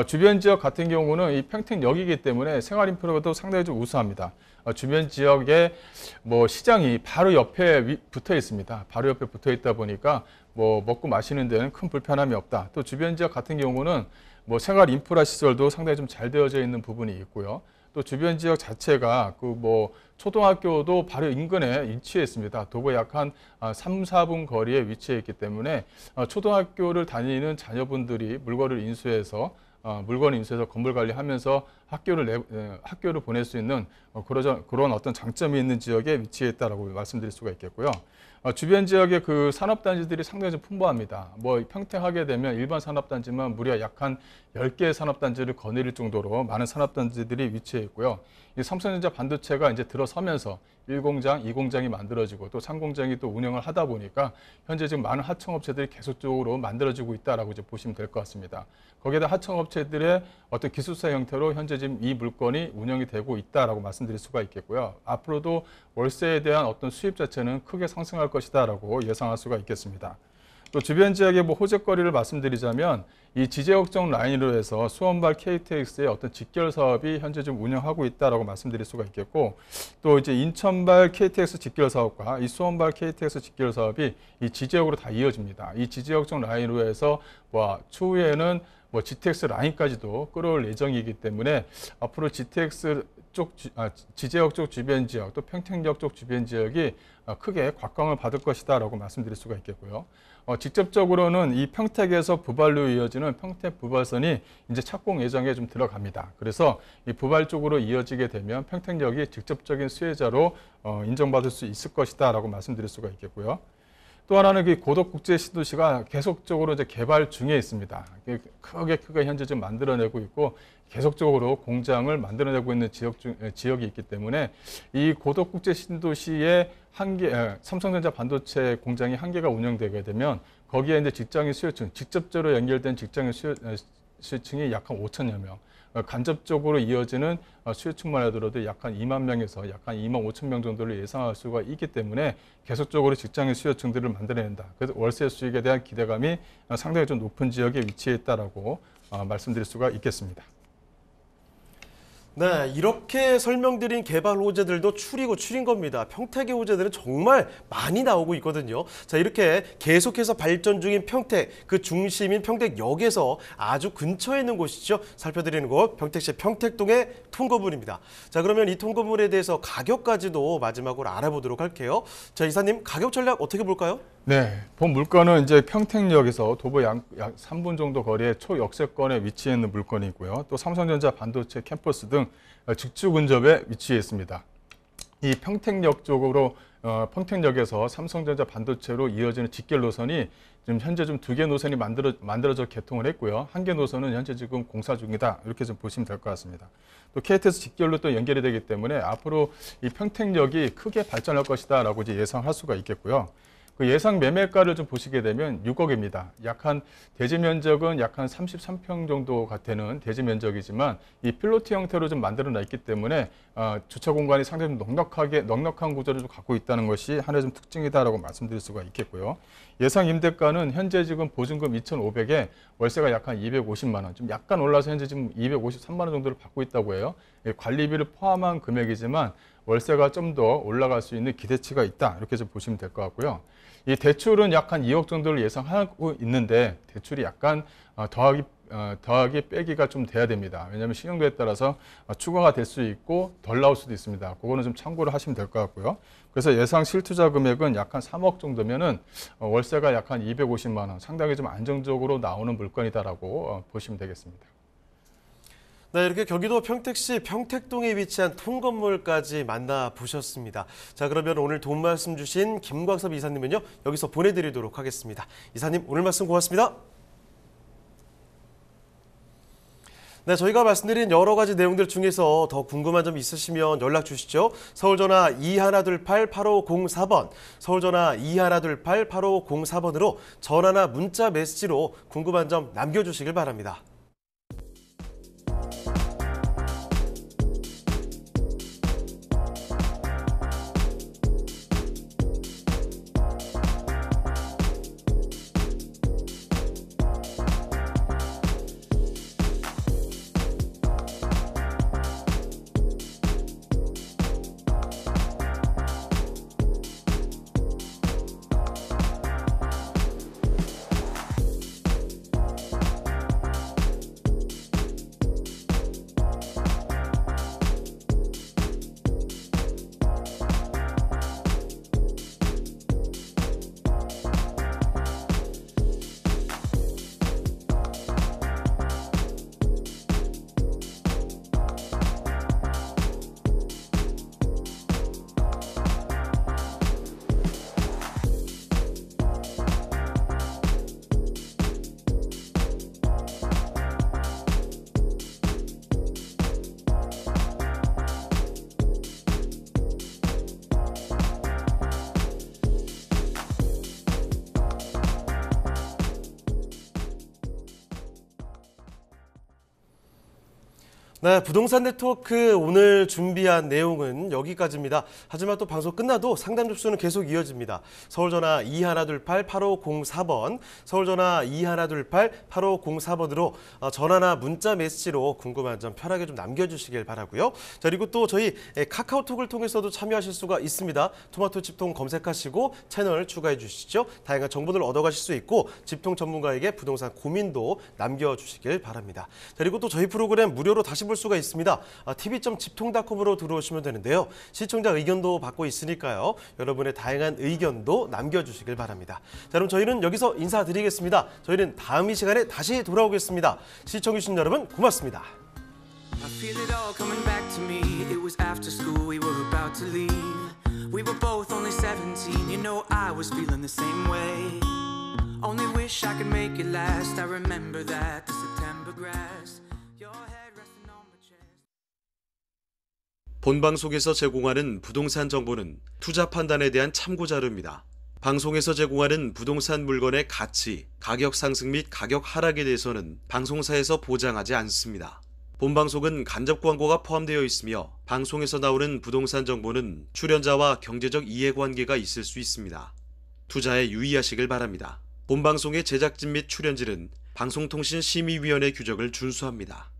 주변 지역 같은 경우는 이 평택역이기 때문에 생활 인프라도 상당히 좀 우수합니다. 주변 지역에 뭐 시장이 바로 옆에 붙어 있습니다. 바로 옆에 붙어 있다 보니까 뭐 먹고 마시는 데는 큰 불편함이 없다. 또 주변 지역 같은 경우는 뭐 생활 인프라 시설도 상당히 좀 잘 되어져 있는 부분이 있고요. 또 주변 지역 자체가 그 뭐 초등학교도 바로 인근에 위치해 있습니다. 도보 약 한 삼, 사분 거리에 위치해 있기 때문에 초등학교를 다니는 자녀분들이 물건을 인수해서 어, 물건 인수해서 건물 관리하면서 학교를 내, 에, 학교를 보낼 수 있는 어, 그러저, 그런 어떤 장점이 있는 지역에 위치해 있다라고 말씀드릴 수가 있겠고요. 어, 주변 지역의 그 산업단지들이 상당히 좀 풍부합니다. 뭐 평택하게 되면 일반 산업단지만 무려 약 한 열 개의 산업단지를 거느릴 정도로 많은 산업단지들이 위치해 있고요. 이 삼성전자 반도체가 이제 들어서면서 일 공장, 이 공장이 만들어지고 또 삼 공장이 또 운영을 하다 보니까 현재 지금 많은 하청업체들이 계속적으로 만들어지고 있다라고 이제 보시면 될 것 같습니다. 거기에다 하청업체들의 어떤 기술사 형태로 현재 지금 이 물건이 운영이 되고 있다라고 말씀드릴 수가 있겠고요. 앞으로도 월세에 대한 어떤 수입 자체는 크게 상승할 것이다라고 예상할 수가 있겠습니다. 또 주변 지역의 뭐 호재거리를 말씀드리자면 이 지재 걱정 라인으로 해서 수원발 케이티엑스의 어떤 직결 사업이 현재 좀 운영하고 있다라고 말씀드릴 수가 있겠고, 또 이제 인천발 케이티엑스 직결 사업과 이 수원발 케이티엑스 직결 사업이 이 지재역으로 다 이어집니다. 이 지재 걱정 라인으로 해서 와 추후에는 뭐 지티엑스 라인까지도 끌어올 예정이기 때문에 앞으로 지티엑스 쪽, 아, 지재역 쪽 주변 지역, 또 평택역 쪽 주변 지역이 크게 곽광을 받을 것이다라고 말씀드릴 수가 있겠고요. 어, 직접적으로는 이 평택에서 부발로 이어지는 평택 부발선이 이제 착공 예정에 좀 들어갑니다. 그래서 이 부발 쪽으로 이어지게 되면 평택역이 직접적인 수혜자로 어, 인정받을 수 있을 것이다라고 말씀드릴 수가 있겠고요. 또 하나는 그 고덕국제신도시가 계속적으로 이제 개발 중에 있습니다. 크게 크게 현재 좀 만들어내고 있고 계속적으로 공장을 만들어내고 있는 지역 중, 지역이 있기 때문에 이 고덕국제신도시의 한 개, 삼성전자 반도체 공장이 한 개가 운영되게 되면 거기에 이제 직장인 수요층, 직접적으로 연결된 직장인 수요, 수요층이 약 한 오천여 명. 간접적으로 이어지는 수요층만 하더라도 약 한 이만 명에서 약 한 이만 오천 명 정도를 예상할 수가 있기 때문에 계속적으로 직장인 수요층들을 만들어낸다. 그래서 월세 수익에 대한 기대감이 상당히 좀 높은 지역에 위치해 있다라고 말씀드릴 수가 있겠습니다. 네, 이렇게 설명드린 개발 호재들도 추리고 추린 겁니다. 평택의 호재들은 정말 많이 나오고 있거든요. 자, 이렇게 계속해서 발전 중인 평택, 그 중심인 평택역에서 아주 근처에 있는 곳이죠. 살펴드리는 곳, 평택시 평택동의 통건물입니다. 자, 그러면 이 통건물에 대해서 가격까지도 마지막으로 알아보도록 할게요. 자, 이사님, 가격 전략 어떻게 볼까요? 네, 본 물건은 이제 평택역에서 도보 약 삼 분 정도 거리의 초역세권에 위치해 있는 물건이고요. 또 삼성전자 반도체 캠퍼스 등 직주 근접에 위치해 있습니다. 이 평택역 쪽으로 어, 평택역에서 삼성전자 반도체로 이어지는 직결 노선이 지금 현재 좀 두 개 노선이 만들어 만들어져 개통을 했고요. 한 개 노선은 현재 지금 공사 중이다. 이렇게 좀 보시면 될 것 같습니다. 또 케이티엑스 직결로 또 연결이 되기 때문에 앞으로 이 평택역이 크게 발전할 것이다라고 이제 예상할 수가 있겠고요. 그 예상 매매가를 좀 보시게 되면 육억입니다. 약 한 대지 면적은 약 한 삼십삼 평 정도가 되는 대지 면적이지만 이 필로트 형태로 좀 만들어놨 있기 때문에 어, 주차 공간이 상당히 넉넉하게 넉넉한 구조를 좀 갖고 있다는 것이 하나의 좀 특징이다라고 말씀드릴 수가 있겠고요. 예상 임대가는 현재 지금 보증금 이천오백에 월세가 약 한 이백오십만 원, 좀 약간 올라서 현재 지금 이백오십삼만 원 정도를 받고 있다고 해요. 예, 관리비를 포함한 금액이지만 월세가 좀 더 올라갈 수 있는 기대치가 있다. 이렇게 좀 보시면 될 것 같고요. 이 대출은 약 한 이억 정도를 예상하고 있는데 대출이 약간 더하기 더하기 빼기가 좀 돼야 됩니다. 왜냐하면 신용도에 따라서 추가가 될 수 있고 덜 나올 수도 있습니다. 그거는 좀 참고를 하시면 될 것 같고요. 그래서 예상 실투자 금액은 약 한 삼억 정도면은 월세가 약 한 이백오십만 원, 상당히 좀 안정적으로 나오는 물건이다라고 보시면 되겠습니다. 네, 이렇게 경기도 평택시 평택동에 위치한 통건물까지 만나보셨습니다. 자, 그러면 오늘 돈 말씀 주신 김광섭 이사님은요, 여기서 보내드리도록 하겠습니다. 이사님, 오늘 말씀 고맙습니다. 네, 저희가 말씀드린 여러 가지 내용들 중에서 더 궁금한 점 있으시면 연락 주시죠. 서울전화 이일이팔 팔오공사 번, 서울전화 이일이팔 팔오공사 번으로 전화나 문자 메시지로 궁금한 점 남겨주시길 바랍니다. 네, 부동산 네트워크 오늘 준비한 내용은 여기까지입니다. 하지만 또 방송 끝나도 상담 접수는 계속 이어집니다. 서울전화 이일이팔 팔오공사 번, 서울전화 이일이팔 팔오공사 번으로 전화나 문자 메시지로 궁금한 점 편하게 좀 남겨주시길 바라고요. 자, 그리고 또 저희 카카오톡을 통해서도 참여하실 수가 있습니다. 토마토집통 검색하시고 채널 추가해 주시죠. 다양한 정보들 얻어가실 수 있고 집통 전문가에게 부동산 고민도 남겨주시길 바랍니다. 자, 그리고 또 저희 프로그램 무료로 다시 볼 수가 있습니다. 티비 점 집통닷컴으로 들어오시면 되는데요. 시청자 의견도 받고 있으니까요. 여러분의 다양한 의견도 남겨주시길 바랍니다. 자, 그럼 저희는 여기서 인사드리겠습니다. 저희는 다음 이 시간에 다시 돌아오겠습니다. 시청해주신 여러분 고맙습니다. I feel it all coming back to me. It was after school, we were about to leave. We were both only seventeen. You know I was feeling the same way. Only wish I could make it last. I remember that, the September grass. 본 방송에서 제공하는 부동산 정보는 투자 판단에 대한 참고 자료입니다. 방송에서 제공하는 부동산 물건의 가치, 가격 상승 및 가격 하락에 대해서는 방송사에서 보장하지 않습니다. 본 방송은 간접 광고가 포함되어 있으며 방송에서 나오는 부동산 정보는 출연자와 경제적 이해관계가 있을 수 있습니다. 투자에 유의하시길 바랍니다. 본 방송의 제작진 및 출연진은 방송통신심의위원회 규정을 준수합니다.